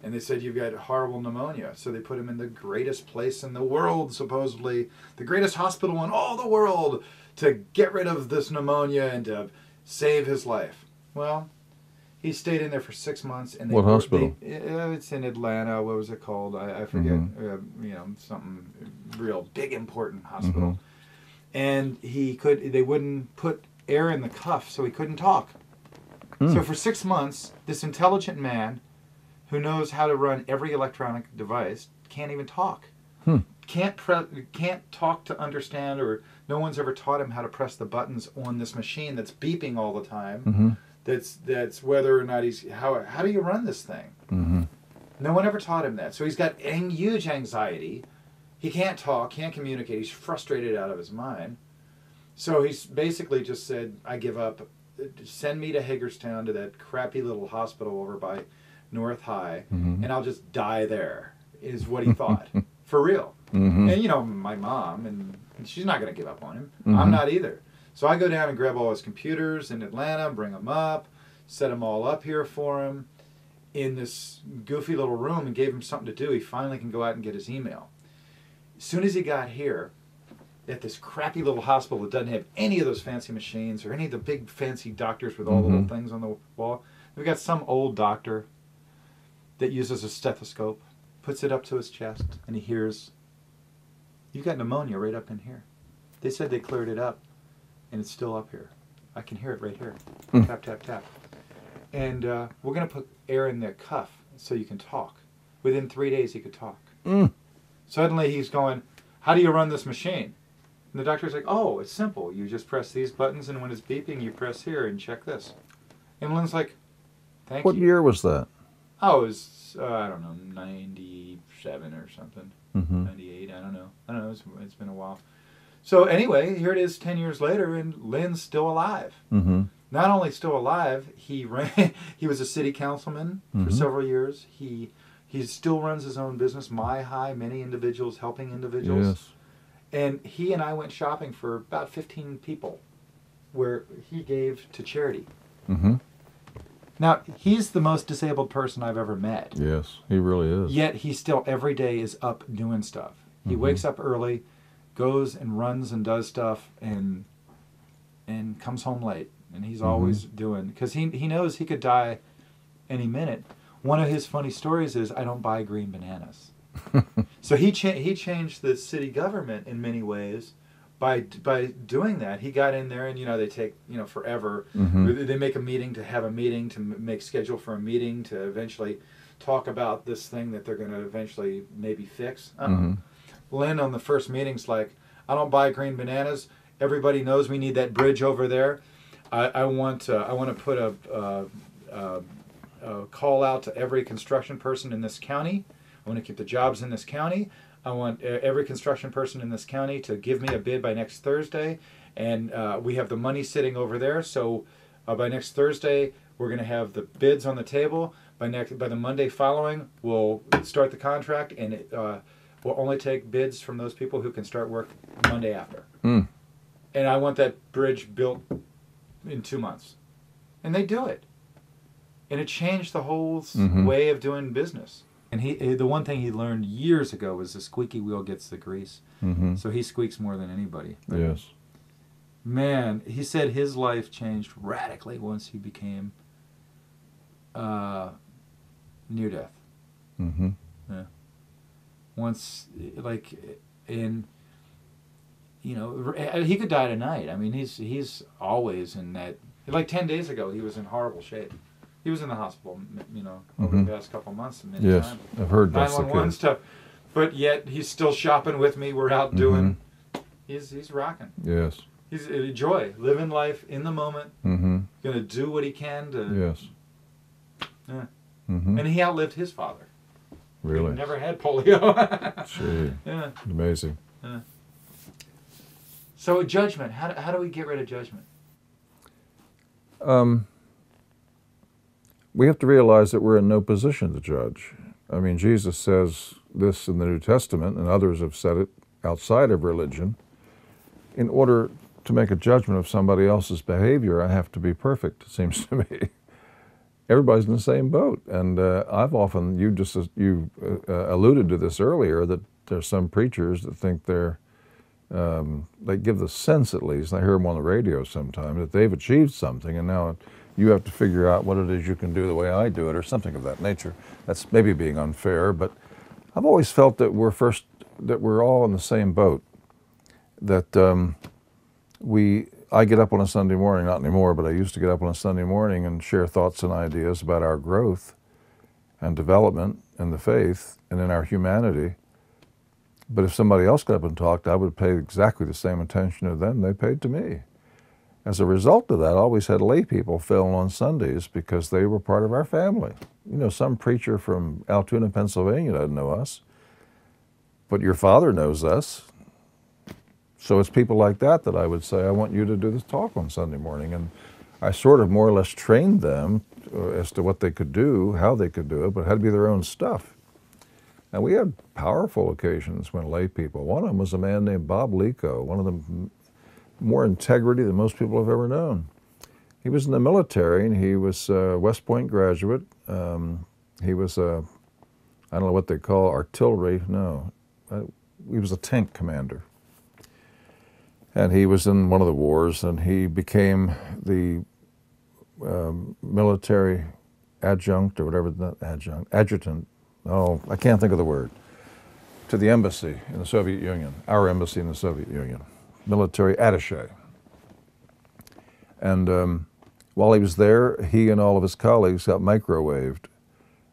And they said, you've got horrible pneumonia. So they put him in the greatest place in the world, supposedly, the greatest hospital in all the world, to get rid of this pneumonia and to save his life. Well, he stayed in there for six months. And they what were, hospital? They, it's in Atlanta. What was it called? I, I forget. Mm-hmm. uh, you know, something real big, important hospital. Mm-hmm. And he could. They wouldn't put air in the cuff, so he couldn't talk. Mm. So for six months, this intelligent man, who knows how to run every electronic device, can't even talk. Hmm. Can't pre can't talk to understand, or no one's ever taught him how to press the buttons on this machine that's beeping all the time. Mm-hmm. That's that's whether or not he's how how do you run this thing? Mm-hmm. No one ever taught him that, so he's got ang huge anxiety. He can't talk, can't communicate. He's frustrated out of his mind. So he's basically just said, "I give up. Send me to Hagerstown to that crappy little hospital over by North High, mm-hmm. and I'll just die there." Is what he thought. For real. Mm-hmm. And, you know, my mom, and she's not going to give up on him. Mm-hmm. I'm not either. So I go down and grab all his computers in Atlanta, bring them up, set them all up here for him. in this goofy little room and gave him something to do, he finally can go out and get his email. As soon as he got here, at this crappy little hospital that doesn't have any of those fancy machines or any of the big fancy doctors with all mm-hmm. the little things on the wall, we've got some old doctor that uses a stethoscope, puts it up to his chest, and he hears, "You've got pneumonia right up in here. They said they cleared it up, and it's still up here. I can hear it right here." Mm. Tap, tap, tap. And uh, we're going to put air in the cuff so you can talk. Within three days, he could talk. Mm. Suddenly, he's going, "How do you run this machine?" And the doctor's like, "Oh, it's simple. You just press these buttons, and when it's beeping, you press here and check this." And Lynn's like, "Thank what you." What year was that? Oh, it was, uh, I don't know, ninety-seven or something. Mm-hmm. ninety-eight, I don't know. I don't know, it's, it's been a while. So anyway, here it is ten years later, and Lynn's still alive. Mm-hmm. Not only still alive, he ran, he was a city councilman mm-hmm. for several years. He he still runs his own business, My High, many individuals, helping individuals. Yes. And he and I went shopping for about fifteen people where he gave to charity. Mm-hmm. Now, he's the most disabled person I've ever met. Yes, he really is. Yet he still every day is up doing stuff. He mm-hmm. wakes up early, goes and runs and does stuff, and and comes home late. And he's mm-hmm. always doing, because he, he knows he could die any minute. One of his funny stories is, "I don't buy green bananas." So he cha he changed the city government in many ways by by doing that. He got in there, and you know they take you know forever. Mm-hmm. They make a meeting to have a meeting to make schedule for a meeting to eventually talk about this thing that they're going to eventually maybe fix. I don't mm-hmm. know. Lynn on the first meeting's like, "I don't buy green bananas. Everybody knows we need that bridge over there. I, I want uh, I want to put a, uh, uh, a call out to every construction person in this county. I want to keep the jobs in this county. I want every construction person in this county to give me a bid by next Thursday. And uh, we have the money sitting over there. So uh, by next Thursday, we're going to have the bids on the table. By next by the Monday following, we'll start the contract. And it, uh, we'll only take bids from those people who can start work Monday after. Mm. And I want that bridge built in two months. And they do it. And it changed the whole mm-hmm. way of doing business. And he, the one thing he learned years ago was the squeaky wheel gets the grease. Mm-hmm. So he squeaks more than anybody. But yes. Man, he said his life changed radically once he became uh, near death. Mm-hmm. Yeah. Once, like, in... You know, he could die tonight. I mean, he's he's always in that. Like ten days ago, he was in horrible shape. He was in the hospital, you know, over mm-hmm. the past couple of months. Many yes, times. I've heard that's the case. Stuff, but yet he's still shopping with me. We're out mm-hmm. doing. He's he's rocking. Yes. He's a joy, living life in the moment. Mm-hmm. Gonna do what he can to. Yes. Yeah. Mm-hmm. And he outlived his father. Really. He never had polio. Gee. Yeah. Amazing. Yeah. So judgment, how do, how do we get rid of judgment? Um, we have to realize that we're in no position to judge. I mean, Jesus says this in the New Testament, and others have said it outside of religion. In order to make a judgment of somebody else's behavior, I have to be perfect, it seems to me. Everybody's in the same boat. And uh, I've often, you just you uh, alluded to this earlier, that there's some preachers that think they're Um, they give the sense, at least, and I hear them on the radio sometimes, that they've achieved something and now you have to figure out what it is you can do the way I do it or something of that nature. That's maybe being unfair, but I've always felt that we're first, that we're all in the same boat. That um, we, I get up on a Sunday morning, not anymore, but I used to get up on a Sunday morning and share thoughts and ideas about our growth and development in the faith and in our humanity. But if somebody else got up and talked, I would pay exactly the same attention to them they paid to me. As a result of that, I always had lay people filling on Sundays because they were part of our family. You know, some preacher from Altoona, Pennsylvania doesn't know us, but your father knows us. So it's people like that that I would say, I want you to do this talk on Sunday morning. And I sort of more or less trained them as to what they could do, how they could do it, but it had to be their own stuff. Now, we had powerful occasions when lay people. One of them was a man named Bob Lico, one of the more integrity than most people have ever known. He was in the military, and he was a West Point graduate, um, He was a, I don't know what they call artillery, no. He was a tank commander. And he was in one of the wars, and he became the uh, military adjunct or whatever, not adjunct, adjutant, oh, I can't think of the word, to the embassy in the Soviet Union, our embassy in the Soviet Union, military attaché. And um, while he was there, he and all of his colleagues got microwaved,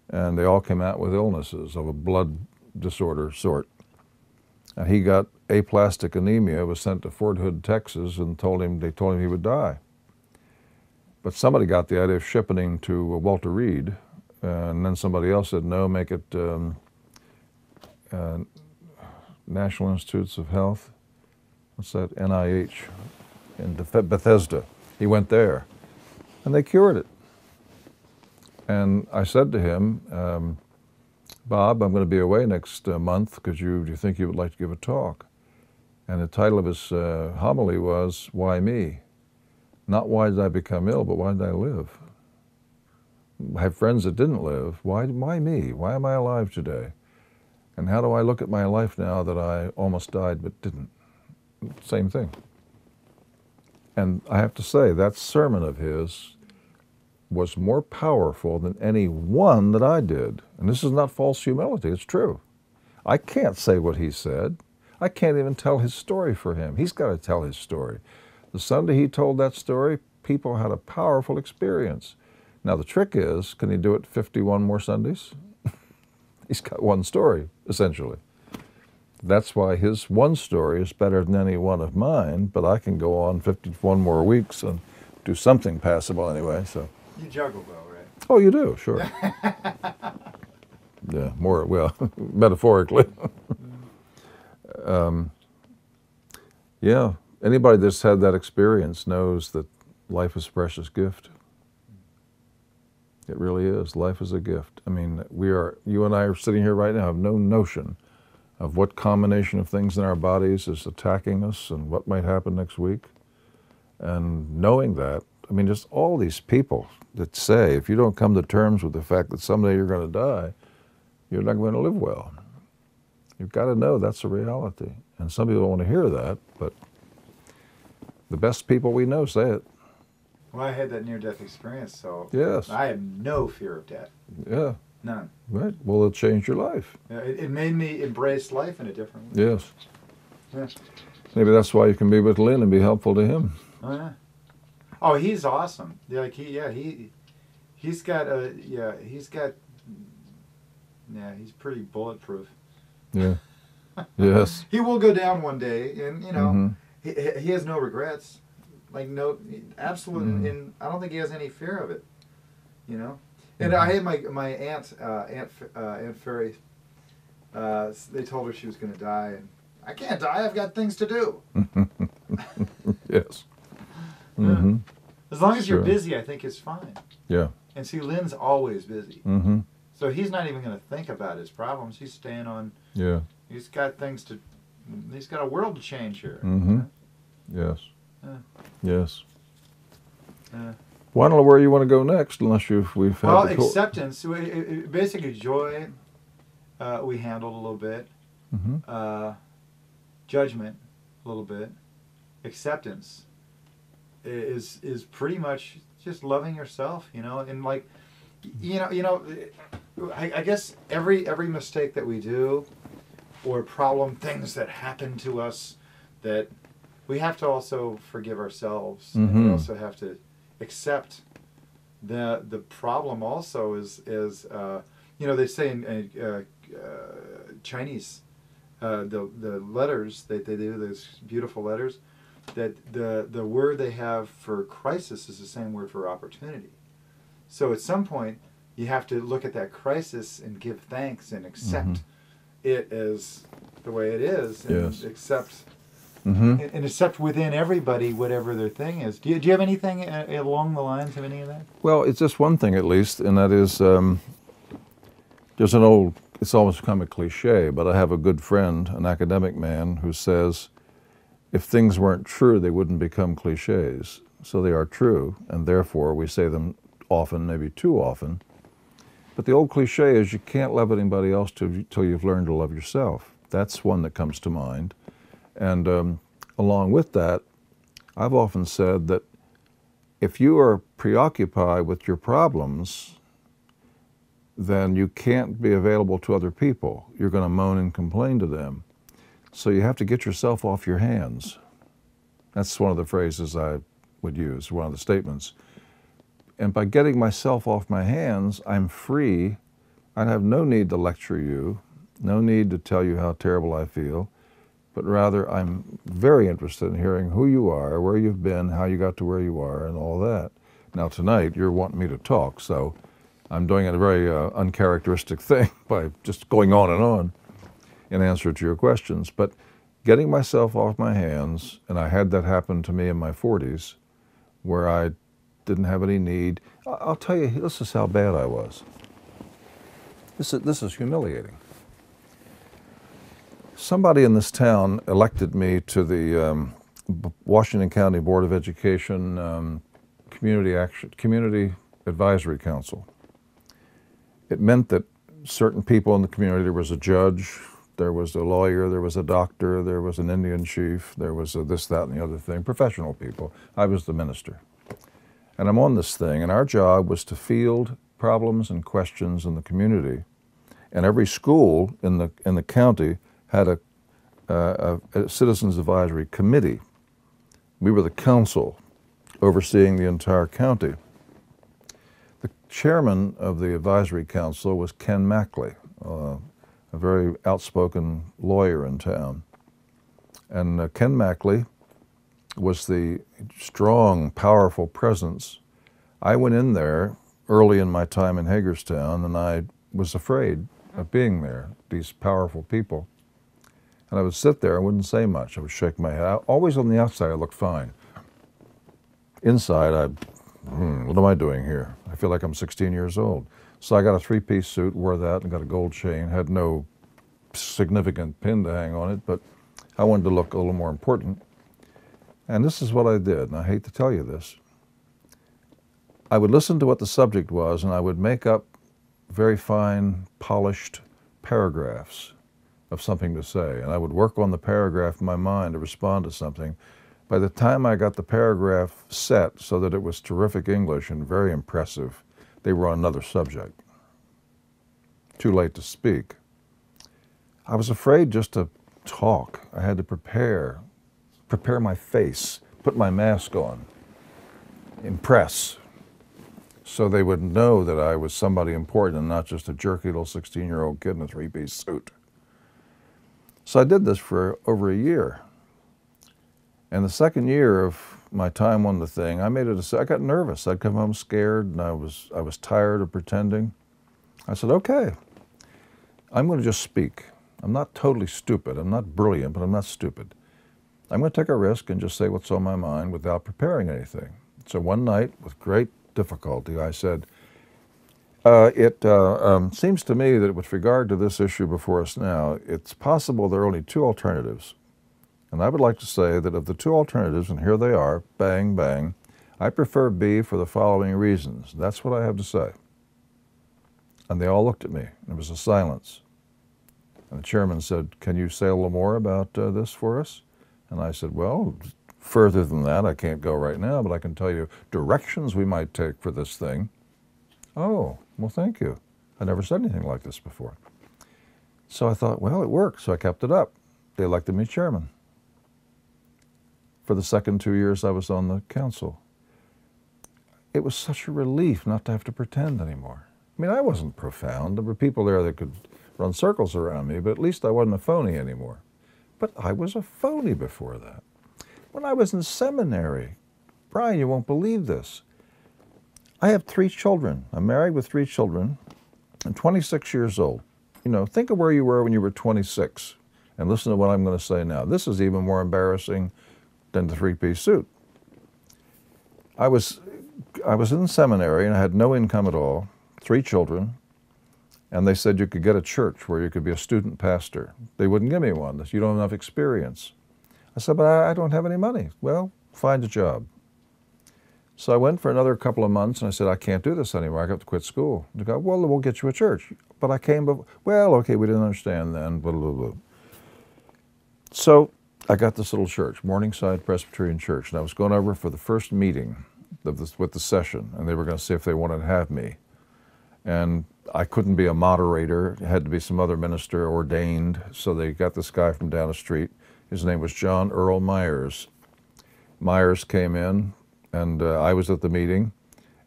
and they all came out with illnesses of a blood disorder sort. And he got aplastic anemia, was sent to Fort Hood, Texas, and told him, they told him he would die. But somebody got the idea of shipping him to uh, Walter Reed, uh, and then somebody else said, no, make it um, uh, National Institutes of Health, what's that, N I H, in Bethesda. He went there, and they cured it. And I said to him, um, Bob, I'm going to be away next uh, month, because you, do you think you would like to give a talk? And the title of his uh, homily was, Why Me? Not why did I become ill, but why did I live? I have friends that didn't live. Why, why me? Why am I alive today? And how do I look at my life now that I almost died but didn't? Same thing. And I have to say, that sermon of his was more powerful than any one that I did. And this is not false humility, it's true. I can't say what he said. I can't even tell his story for him. He's got to tell his story. The Sunday he told that story, people had a powerful experience. Now the trick is, can he do it fifty-one more Sundays? He's got one story, essentially. That's why his one story is better than any one of mine, but I can go on fifty-one more weeks and do something passable anyway, so. You juggle well, right? Oh, you do, sure. Yeah, more, well, metaphorically. um, yeah. Anybody that's had that experience knows that life is a precious gift. It really is. Life is a gift. I mean, we are, you and I are sitting here right now, have no notion of what combination of things in our bodies is attacking us and what might happen next week. And knowing that, I mean, just all these people that say, if you don't come to terms with the fact that someday you're going to die, you're not going to live well. You've got to know that's a reality. And some people don't want to hear that, but the best people we know say it. Well, I had that near-death experience, so yes. I have no fear of death. Yeah. None. Right. Well, it changed your life. Yeah, it, it made me embrace life in a different way. Yes. Yeah. Maybe that's why you can be with Lynn and be helpful to him. Oh, yeah. Oh, he's awesome. Yeah, like he, yeah, he, he's got a, yeah, he's got, yeah, he's pretty bulletproof. Yeah. Yes. He will go down one day, and you know. Mm-hmm. He, he has no regrets, like no, absolute, mm-hmm. and I don't think he has any fear of it, you know. And mm-hmm. I had my my aunt, uh, aunt, uh, aunt Ferry. Uh, they told her she was going to die, and I can't die. I've got things to do. Yes. Mm-hmm. As long as sure. you're busy, I think it's fine. Yeah. And see, Lynn's always busy, mm-hmm. so he's not even going to think about his problems. He's staying on. Yeah. He's got things to. He's got a world to change here. Mm-hmm. Yes. Uh, yes. Uh, well, I don't know where you want to go next, unless you've we've had well acceptance. We, it, basically, joy. Uh, we handled a little bit. Mm-hmm. uh, judgment, a little bit. Acceptance is is pretty much just loving yourself, you know, and like, you know, you know, I, I guess every every mistake that we do. Or problem, things that happen to us, that we have to also forgive ourselves. Mm-hmm. And we also have to accept the the problem. Also, is is uh, you know, they say in uh, uh, Chinese uh, the the letters that they do, those beautiful letters, that the the word they have for crisis is the same word for opportunity. So at some point, you have to look at that crisis and give thanks and accept. Mm-hmm. It is the way it is, and yes. accept, mm-hmm. and accept within everybody whatever their thing is. Do you, do you have anything along the lines of any of that? Well, it's just one thing at least, and that is um, there's an old, it's almost become a cliche, but I have a good friend, an academic man, who says, if things weren't true, they wouldn't become cliches. So they are true, and therefore we say them often, maybe too often. But the old cliche is you can't love anybody else till you've learned to love yourself. That's one that comes to mind. And um, along with that, I've often said that if you are preoccupied with your problems, then you can't be available to other people. You're going to moan and complain to them. So you have to get yourself off your hands. That's one of the phrases I would use, one of the statements. And by getting myself off my hands, I'm free. I have no need to lecture you, no need to tell you how terrible I feel, but rather I'm very interested in hearing who you are, where you've been, how you got to where you are, and all that. Now tonight, you're wanting me to talk, so I'm doing a very uh, uncharacteristic thing by just going on and on in answer to your questions. But getting myself off my hands, and I had that happen to me in my forties, where I didn't have any need. I'll tell you, this is how bad I was. This is, this is humiliating. Somebody in this town elected me to the um, Washington County Board of Education um, Community Action Community Advisory Council. It meant that certain people in the community, there was a judge, there was a lawyer, there was a doctor, there was an Indian chief, there was a this, that, and the other thing, professional people. I was the minister. And I'm on this thing, and our job was to field problems and questions in the community. And every school in the, in the county had a, uh, a, a Citizens Advisory Committee. We were the council overseeing the entire county. The chairman of the advisory council was Ken Mackley, uh, a very outspoken lawyer in town. And uh, Ken Mackley was the strong, powerful presence. I went in there early in my time in Hagerstown, and I was afraid of being there, these powerful people. And I would sit there, I wouldn't say much. I would shake my head. I, always on the outside, I looked fine. Inside, I, hmm, what am I doing here? I feel like I'm sixteen years old. So I got a three-piece suit, wore that, and got a gold chain. Had no significant pin to hang on it, but I wanted to look a little more important. And this is what I did, and I hate to tell you this. I would listen to what the subject was, and I would make up very fine, polished paragraphs of something to say, and I would work on the paragraph in my mind to respond to something. By the time I got the paragraph set so that it was terrific English and very impressive, they were on another subject. Too late to speak. I was afraid just to talk. I had to prepare, prepare my face, put my mask on, impress, so they would know that I was somebody important and not just a jerky little sixteen-year-old kid in a three-piece suit. So I did this for over a year. And the second year of my time on the thing, I made a decision. I got nervous. I'd come home scared, and I was, I was tired of pretending. I said, okay, I'm going to just speak. I'm not totally stupid. I'm not brilliant, but I'm not stupid. I'm going to take a risk and just say what's on my mind without preparing anything. So one night, with great difficulty, I said, uh, it uh, um, seems to me that with regard to this issue before us now, it's possible there are only two alternatives. And I would like to say that of the two alternatives, and here they are, bang, bang, I prefer B for the following reasons. That's what I have to say. And they all looked at me. There was a silence. And the chairman said, can you say a little more about uh, this for us? And I said, well, further than that, I can't go right now, but I can tell you directions we might take for this thing. Oh, well, thank you. I never said anything like this before. So I thought, well, it worked. So I kept it up. They elected me chairman. For the second two years I was on the council. It was such a relief not to have to pretend anymore. I mean, I wasn't profound. There were people there that could run circles around me, but at least I wasn't a phony anymore. But I was a phony before that. When I was in seminary, Brian, you won't believe this. I have three children. I'm married with three children. I'm twenty-six years old. You know, think of where you were when you were twenty-six and listen to what I'm going to say now. This is even more embarrassing than the three-piece suit. I was, I was in seminary and I had no income at all, three children, and they said you could get a church where you could be a student pastor. They wouldn't give me one. You don't have enough experience. I said, but I, I don't have any money. Well, find a job. So I went for another couple of months, and I said, I can't do this anymore. I got to quit school. They go, well, we'll get you a church. But I came before. Well, okay, we didn't understand then, blah, blah, blah. So I got this little church, Morningside Presbyterian Church, and I was going over for the first meeting of this, with the session, and they were going to see if they wanted to have me. And I couldn't be a moderator. It had to be some other minister ordained, so they got this guy from down the street. His name was John Earl Myers. Myers came in, and uh, I was at the meeting,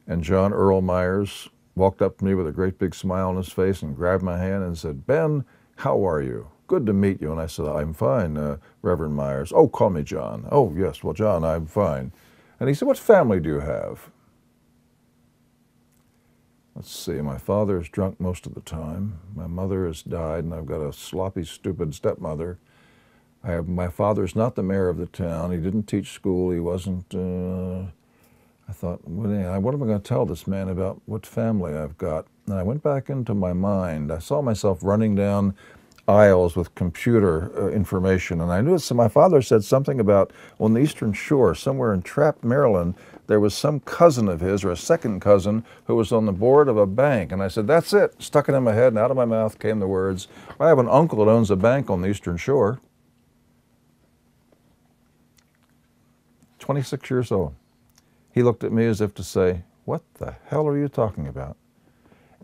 and John Earl Myers walked up to me with a great big smile on his face and grabbed my hand and said, Ben, how are you? Good to meet you. And I said, I'm fine, uh, Reverend Myers. Oh, call me John. Oh, yes, well, John, I'm fine. And he said, what family do you have? Let's see, my father is drunk most of the time. My mother has died, and I've got a sloppy, stupid stepmother. I have, my father's not the mayor of the town. He didn't teach school. He wasn't, uh, I thought, what am I going to tell this man about what family I've got? And I went back into my mind. I saw myself running down aisles with computer uh, information, and I knew it. So my father said something about on the Eastern Shore, somewhere in Trapped, Maryland, there was some cousin of his or a second cousin who was on the board of a bank. And I said, that's it. Stuck it in my head, and out of my mouth came the words, I have an uncle that owns a bank on the Eastern Shore. twenty-six years old. He looked at me as if to say, what the hell are you talking about?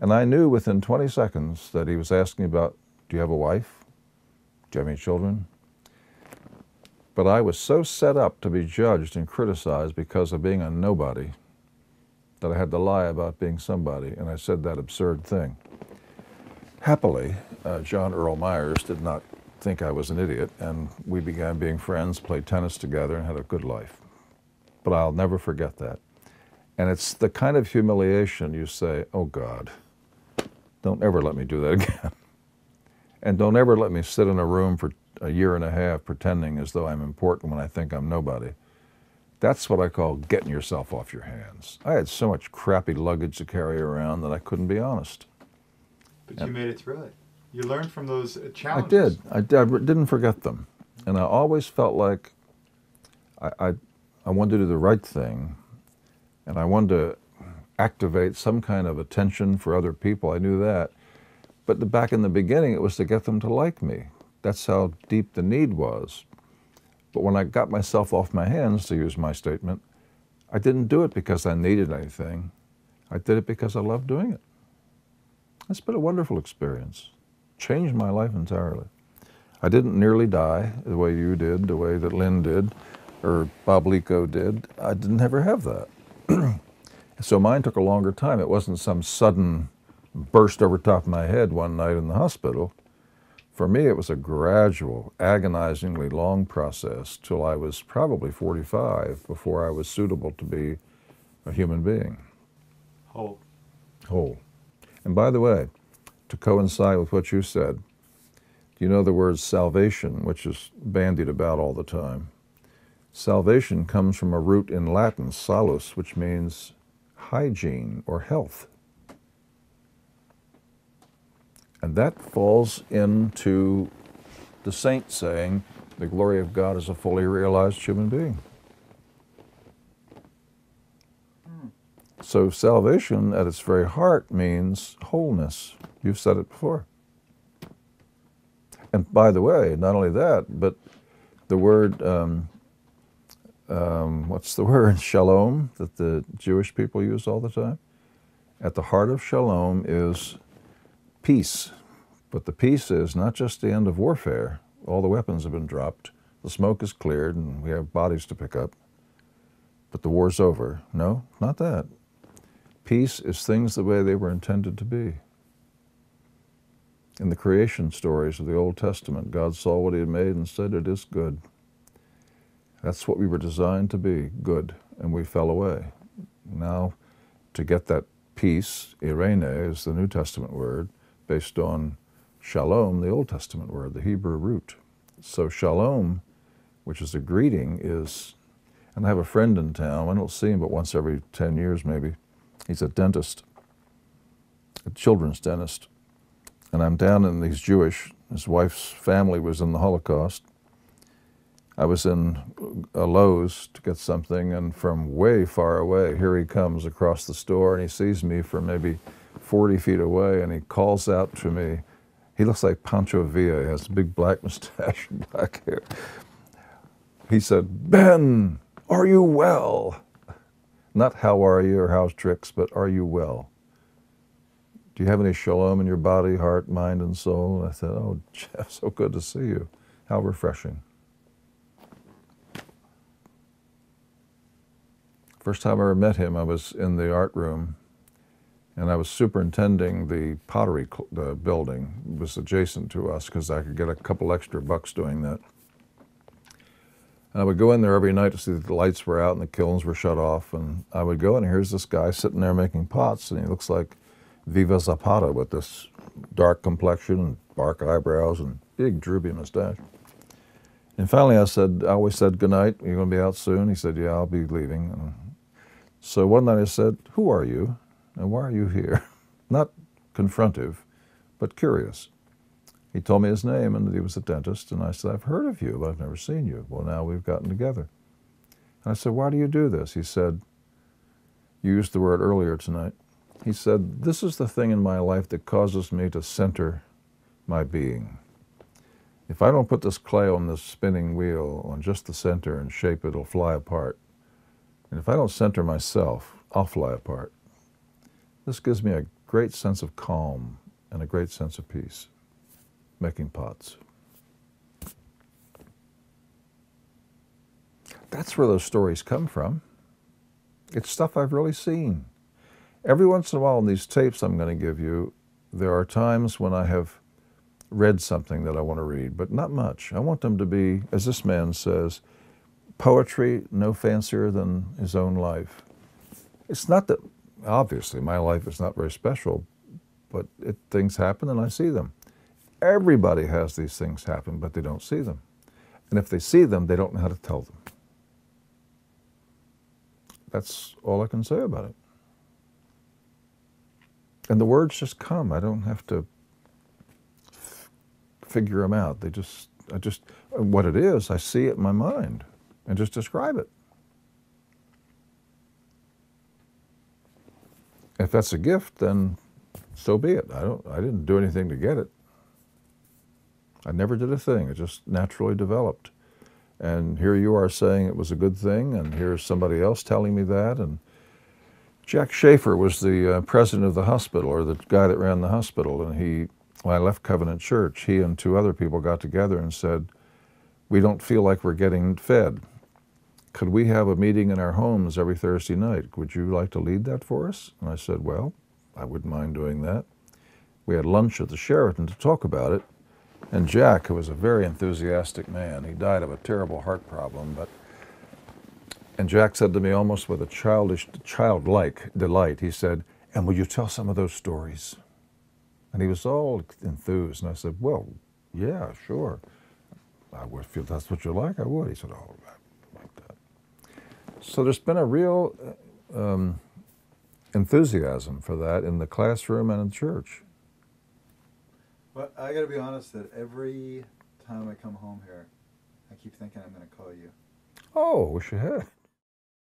And I knew within twenty seconds that he was asking about, do you have a wife? Do you have any children? But I was so set up to be judged and criticized because of being a nobody that I had to lie about being somebody, and I said that absurd thing. Happily, uh, John Earl Myers did not think I was an idiot, and we began being friends, played tennis together, and had a good life. But I'll never forget that. And it's the kind of humiliation you say, oh God, don't ever let me do that again. And don't ever let me sit in a room for a year and a half pretending as though I'm important when I think I'm nobody. That's what I call getting yourself off your hands. I had so much crappy luggage to carry around that I couldn't be honest. But and you made it through it. You learned from those challenges. I did. I, I didn't forget them. And I always felt like I, I, I wanted to do the right thing, and I wanted to activate some kind of attention for other people. I knew that. But the, back in the beginning, it was to get them to like me. That's how deep the need was. But when I got myself off my hands, to use my statement, I didn't do it because I needed anything. I did it because I loved doing it. It's been a wonderful experience. Changed my life entirely. I didn't nearly die the way you did, the way that Lynn did, or Bob Lico did. I didn't ever have that. So mine took a longer time. It wasn't some sudden burst over top of my head one night in the hospital. For me, it was a gradual, agonizingly long process till I was probably forty-five before I was suitable to be a human being. Whole. Whole. And by the way, to coincide with what you said, you know the word salvation, which is bandied about all the time. Salvation comes from a root in Latin, salus, which means hygiene or health. And that falls into the saint saying, the glory of God is a fully realized human being. Mm. So salvation at its very heart means wholeness. You've said it before. And by the way, not only that, but the word, um, um, what's the word, shalom, that the Jewish people use all the time? At the heart of shalom is peace, but the peace is not just the end of warfare. All the weapons have been dropped, the smoke is cleared, and we have bodies to pick up, but the war's over. No, not that. Peace is things the way they were intended to be. In the creation stories of the Old Testament, God saw what he had made and said, it is good. That's what we were designed to be, good, and we fell away. Now, to get that peace, irene is the New Testament word, based on shalom, the Old Testament word, the Hebrew root. So shalom, which is a greeting, is, and I have a friend in town, I don't see him but once every ten years maybe, he's a dentist, a children's dentist, and I'm down in, he's Jewish, his wife's family was in the Holocaust, I was in a Lowe's to get something, and from way far away, here he comes across the store, and he sees me from maybe forty feet away, and he calls out to me. He looks like Pancho Villa. He has a big black mustache and black hair. He said, "Ben, are you well?" Not how are you or how's tricks, but are you well? Do you have any shalom in your body, heart, mind, and soul? I said, "Oh, Jeff, so good to see you. How refreshing." First time I ever met him, I was in the art room, and I was superintending the pottery the building. It was adjacent to us because I could get a couple extra bucks doing that. And I would go in there every night to see that the lights were out and the kilns were shut off, and I would go, and here's this guy sitting there making pots, and he looks like Viva Zapata with this dark complexion and dark eyebrows and big droopy mustache. And finally I said, I always said, "Good night, you're going to be out soon?" He said, "Yeah, I'll be leaving." And so one night I said, "Who are you and why are you here?" Not confrontive, but curious. He told me his name and that he was a dentist, and I said, "I've heard of you, but I've never seen you." Well, now we've gotten together. And I said, "Why do you do this?" He said, "You used the word earlier tonight." He said, "This is the thing in my life that causes me to center my being. If I don't put this clay on this spinning wheel, on just the center and shape, it'll fly apart. And if I don't center myself, I'll fly apart. This gives me a great sense of calm and a great sense of peace, making pots." That's where those stories come from. It's stuff I've really seen. Every once in a while in these tapes I'm going to give you, there are times when I have read something that I want to read, but not much. I want them to be, as this man says, poetry no fancier than his own life. It's not that, obviously, my life is not very special, but it, things happen and I see them. Everybody has these things happen, but they don't see them. And if they see them, they don't know how to tell them. That's all I can say about it. And the words just come. I don't have to f figure them out. They just, I just, what it is, I see it in my mind and just describe it. If that's a gift, then so be it. I don't, I didn't do anything to get it. I never did a thing. It just naturally developed. And here you are saying it was a good thing, and here's somebody else telling me that, and Jack Schaefer was the uh, president of the hospital, or the guy that ran the hospital, and he, when I left Covenant Church, he and two other people got together and said, "We don't feel like we're getting fed. Could we have a meeting in our homes every Thursday night? Would you like to lead that for us?" And I said, "Well, I wouldn't mind doing that." We had lunch at the Sheraton to talk about it, and Jack, who was a very enthusiastic man, he died of a terrible heart problem, but and Jack said to me almost with a childish, childlike delight, he said, "And will you tell some of those stories?" And he was all enthused, and I said, "Well, yeah, sure. I would feel that's what you like, I would." He said, "Oh, I like that." So there's been a real um, enthusiasm for that in the classroom and in church. But I gotta be honest that every time I come home here, I keep thinking I'm gonna call you. Oh, wish you had.